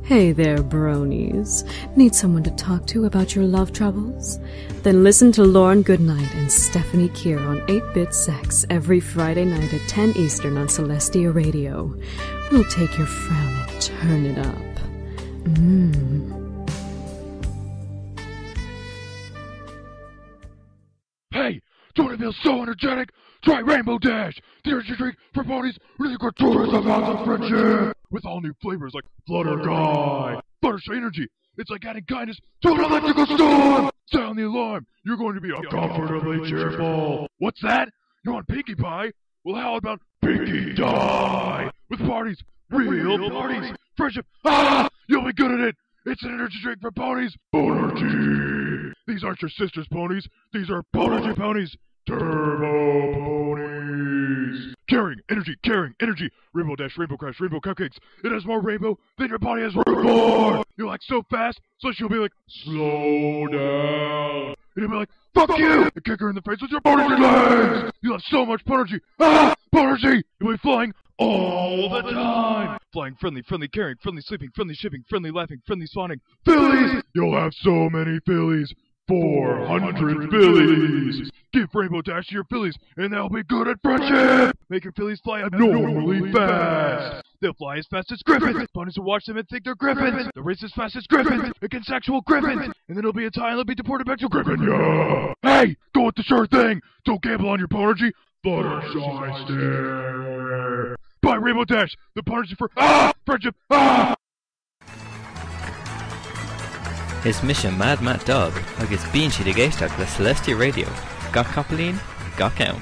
Hey there, bronies. Need someone to talk to about your love troubles? Then listen to Lauren Goodnight and Stephanie Keir on 8-Bit Sex every Friday night at 10 Eastern on Celestia Radio. We'll take your frown and turn it up. Hey, don't it feel so energetic? Try Rainbow Dash! There's your drink for ponies, really good tourism of friendship! With all new flavors like Flutter Guy, Fluttershy Energy. It's like adding kindness to an electrical storm! Sound the alarm! You're going to be uncomfortably cheerful! What's that? You want Pinkie Pie? Well, how about Pinkie Die? With parties, real parties! friendship. Ah, you'll be good at it. It's an energy drink for ponies. Bonergy. These aren't your sister's ponies. These are Bonergy ponies. Turbo ponies. Carrying, energy. Rainbow Dash, Rainbow Crash, Rainbow Cupcakes. It has more rainbow than your body has rainbow. You're like so fast, so she'll be like, slow down. And you'll be like, fuck you! And kick her in the face with your Bonergy legs. You have so much Bonergy. Ah, Bonergy. You'll be flying all the time. Flying friendly, caring, friendly sleeping, friendly shipping, friendly laughing, friendly swanning. Phillies! You'll have so many Phillies. 400 Phillies! Give Rainbow Dash to your Phillies, and they'll be good at friendship! Make your Phillies fly abnormally fast! They'll fly as fast as griffins! Ponies will watch them and think they're griffins! They'll race as fast as griffins! Against actual griffins! And then it'll be a tie and they'll be deported back to Griffinia! Hey! Go with the sure thing! Don't gamble on your Bonergy! Buttershy stare! Buy Rainbow Dash! The Bonergy for friendship! His mission Mad Matt Dog, og his beanshy the Gaystag the Celestia Radio. Got Coppeline, got Elm.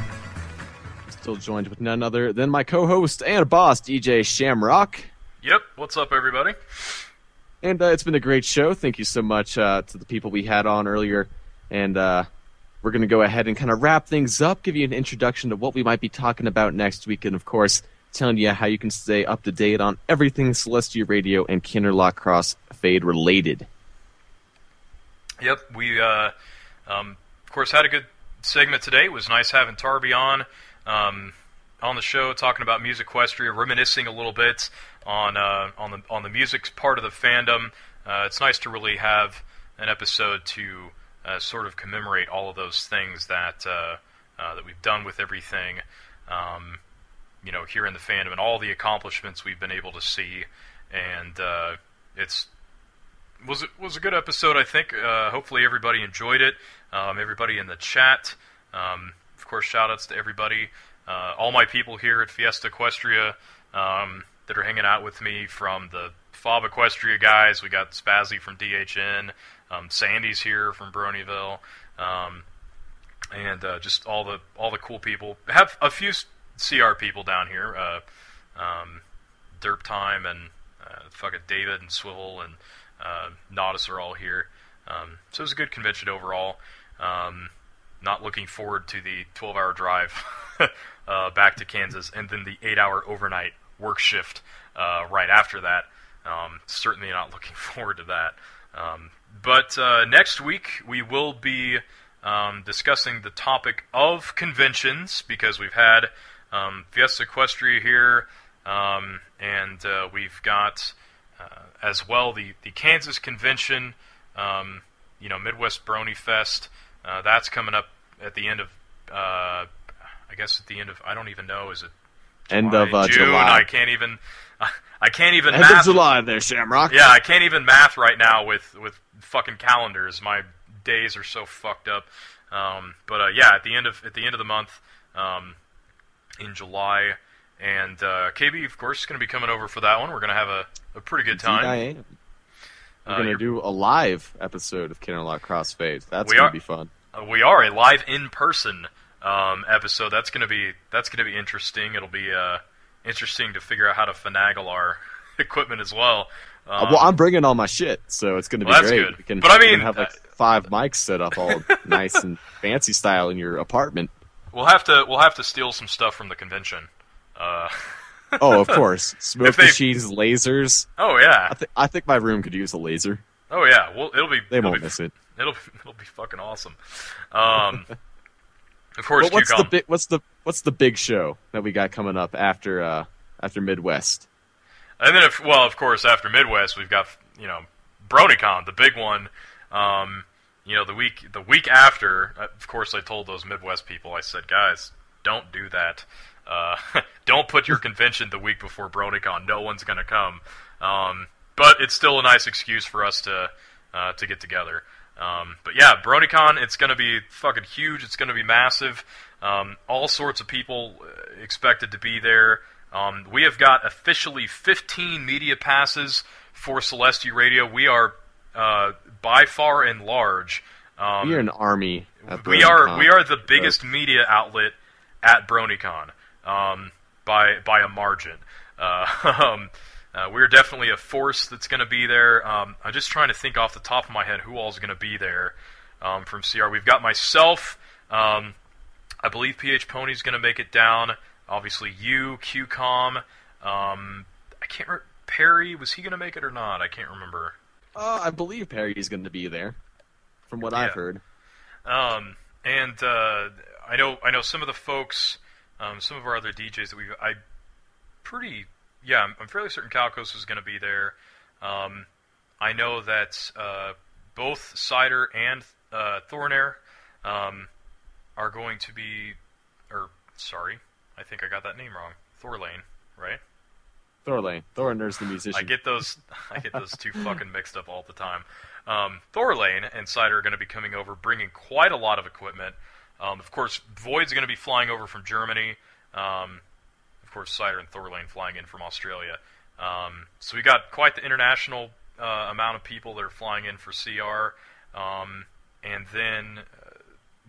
Still joined with none other than my co-host and boss, DJ Shamrock. Yep, what's up everybody? And it's been a great show. Thank you so much to the people we had on earlier. And we're going to go ahead and kind of wrap things up, give you an introduction to what we might be talking about next week. And of course, telling you how you can stay up to date on everything Celestia Radio and Kinderloch Crossfade related. Yep, we of course had a good segment today. It was nice having Tarby on the show, talking about Musiquestria, reminiscing a little bit on the music part of the fandom. It's nice to really have an episode to sort of commemorate all of those things that that we've done with everything, you know, here in the fandom and all the accomplishments we've been able to see, and it was a good episode, I think. Hopefully everybody enjoyed it. Everybody in the chat. Of course, shout-outs to everybody. All my people here at Fiesta Equestria that are hanging out with me, from the FOB Equestria guys. We got Spazzy from DHN. Sandy's here from Bronyville. And just all the cool people. I have a few CR people down here. Derp Time and fucking David and Swivel and Nautis are all here, so it was a good convention overall. Not looking forward to the 12-hour drive back to Kansas, and then the 8-hour overnight work shift right after that. Certainly not looking forward to that. But next week we will be discussing the topic of conventions, because we've had Fiesta Equestria here, and we've got as well the Kansas convention, you know, Midwest Brony Fest. That's coming up at the end of I guess at the end of, I don't even know, is it July? End of June? July. I can't even end math of July there, Shamrock. Yeah, I can't even math right now with fucking calendars. My days are so fucked up. But yeah, at the end of the month, in July. And KB, of course, is going to be coming over for that one. We're going to have a pretty good time. We're going to do a live episode of Kinderloch Crossfade. That's going to be fun. We are a live in-person episode. That's going to be interesting. It'll be interesting to figure out how to finagle our equipment as well. Well, I'm bringing all my shit, so it's going to be great. That's good. We can have like 5 mics set up, all nice and fancy style in your apartment. We'll have to steal some stuff from the convention. Oh, of course. Smoke machines, lasers. Oh yeah. I think my room could use a laser. Oh yeah. Well, they won't miss it. It'll be fucking awesome. Of course. But what's the big show that we got coming up after Midwest? And then of course after Midwest we've got, you know, BronyCon, the big one. You know, the week after. Of course, I told those Midwest people. I said, guys, don't do that. Don't put your convention the week before BronyCon. No one's going to come. But it's still a nice excuse for us to get together. But yeah, BronyCon, it's going to be fucking huge. It's going to be massive. All sorts of people expected to be there. We have got officially 15 media passes for Celestia Radio. We are by far and large. We are an army. We are the biggest media outlet at BronyCon. By a margin, We're definitely a force that's going to be there. I'm just trying to think off the top of my head who all is going to be there from CR. We've got myself. I believe PH Pony's going to make it down. Obviously you, QCOM. I can't remember. Perry, was he going to make it or not? I can't remember. I believe Perry's going to be there, from what I've heard. I know some of the folks, some of our other DJs that we've... I'm fairly certain Calcos was going to be there. I know that both Cider and Thornair are going to be... Sorry, I think I got that name wrong. Thorlane, right? Thorlane. Thornair's the musician. I get those two fucking mixed up all the time. Thorlane and Cider are going to be coming over, bringing quite a lot of equipment. Of course, Void's going to be flying over from Germany. Of course, Cider and Thorlane flying in from Australia. So we got quite the international amount of people that are flying in for CR. And then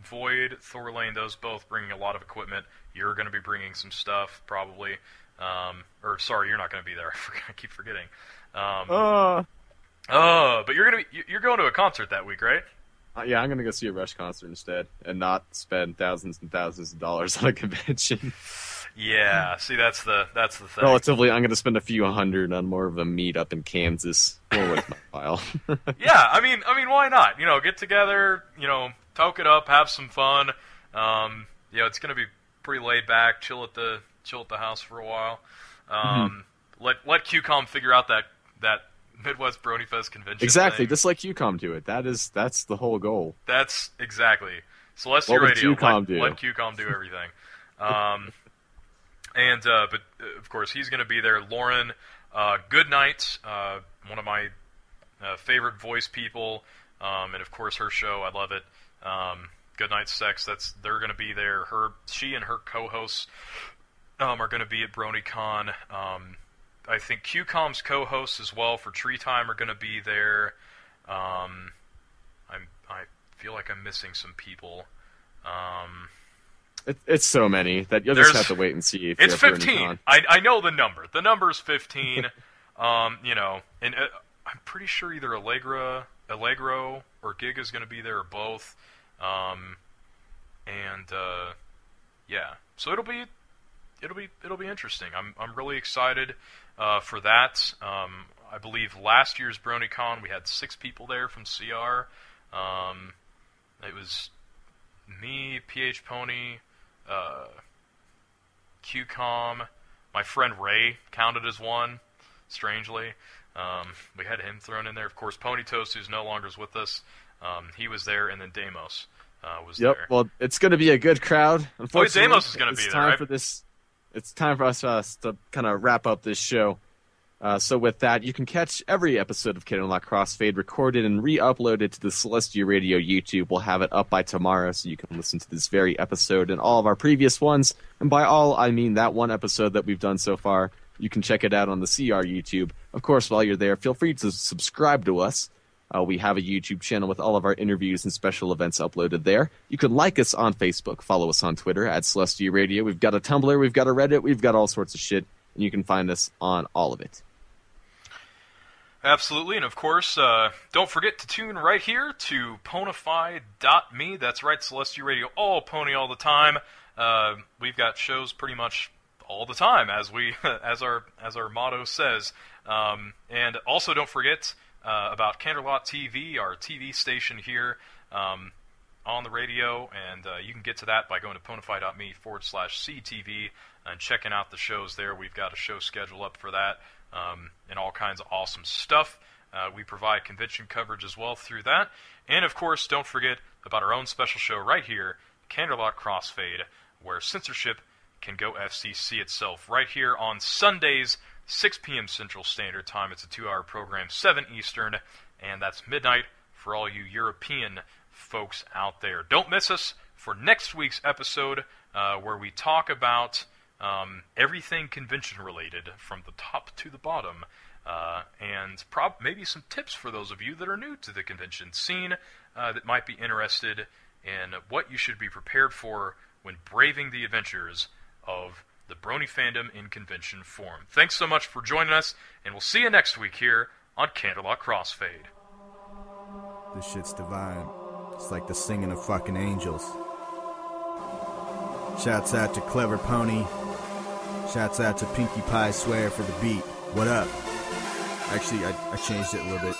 Void, Thorlane, those both bringing a lot of equipment. You're going to be bringing some stuff, probably. You're not going to be there. I keep forgetting. But you're going to a concert that week, right? Yeah, I'm going to go see a Rush concert instead and not spend thousands and thousands of dollars on a convention. Yeah, see, that's the thing. Relatively, I'm going to spend a few hundred on more of a meet up in Kansas. More with my pile. Yeah, I mean, why not? You know, get together, you know, talk it up, have some fun. You know, it's going to be pretty laid back, chill at the house for a while. Let QCOM figure out that Midwest Brony Fest convention. Exactly, thing. Just let QCOM do it. That's the whole goal. That's exactly. Celestia what Radio. Let QCOM do everything. But of course he's going to be there. Lauren Goodnight, one of my favorite voice people, and of course her show. I love it. Goodnight Sex. They're going to be there. She and her co-hosts are going to be at BronyCon. I think QCOM's co-hosts as well for Tree Time are going to be there. I feel like I'm missing some people. It's so many that you'll just have to wait and see. If it's 15. I know the number. The number is 15. You know, and I'm pretty sure either Allegro, or Giga is going to be there, or both. Yeah, so it'll be interesting. I'm really excited for that. I believe last year's BronyCon we had 6 people there from CR. It was me, PH Pony, QCOM, my friend Ray counted as one. Strangely, we had him thrown in there. Of course, Pony Toast, who's no longer with us, he was there, and then Deimos was there. Yep. Well, it's going to be a good crowd. Unfortunately, Deimos is going to be there. It's time for us to kind of wrap up this show. So with that, you can catch every episode of Kid Unlock Crossfade recorded and re-uploaded to the Celestia Radio YouTube. We'll have it up by tomorrow, so you can listen to this very episode and all of our previous ones. And by all, I mean that one episode that we've done so far. You can check it out on the CR YouTube. Of course, while you're there, feel free to subscribe to us. We have a YouTube channel with all of our interviews and special events uploaded there. You can like us on Facebook, follow us on Twitter @CelestiaRadio. We've got a Tumblr, we've got a Reddit, we've got all sorts of shit, and you can find us on all of it. Absolutely, and of course, don't forget to tune right here to Ponify.me. That's right, Celestia Radio, all pony all the time. We've got shows pretty much all the time, as our motto says. And also, don't forget about Canterlot TV, our TV station here on the radio, and you can get to that by going to ponify.me/CTV and checking out the shows there. We've got a show schedule up for that, and all kinds of awesome stuff. We provide convention coverage as well through that. And of course, don't forget about our own special show right here, Canterlot Crossfade, where censorship can go FCC itself, right here on Sundays, 6 p.m. Central Standard Time. It's a 2-hour program, 7 Eastern, and that's midnight for all you European folks out there. Don't miss us for next week's episode where we talk about everything convention-related from the top to the bottom, and maybe some tips for those of you that are new to the convention scene that might be interested in what you should be prepared for when braving the adventures of the Brony Fandom in Convention Forum. Thanks so much for joining us, and we'll see you next week here on Candlelight Crossfade. This shit's divine. It's like the singing of fucking angels. Shouts out to Clever Pony. Shouts out to Pinkie Pie Swear for the beat. What up? Actually, I changed it a little bit.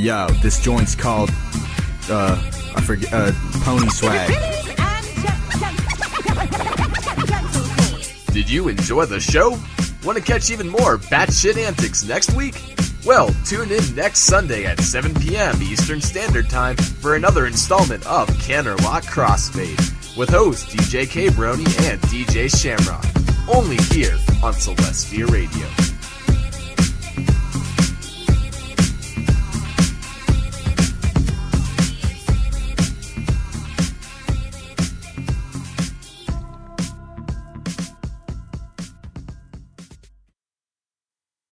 Yo, this joint's called, I forget, Pony Swag. Did you enjoy the show? Want to catch even more batshit antics next week? Well, tune in next Sunday at 7 p.m. Eastern Standard Time for another installment of Candlelight Crossfade with hosts DJ K. Brony and DJ Shamrock. Only here on Celestia Radio.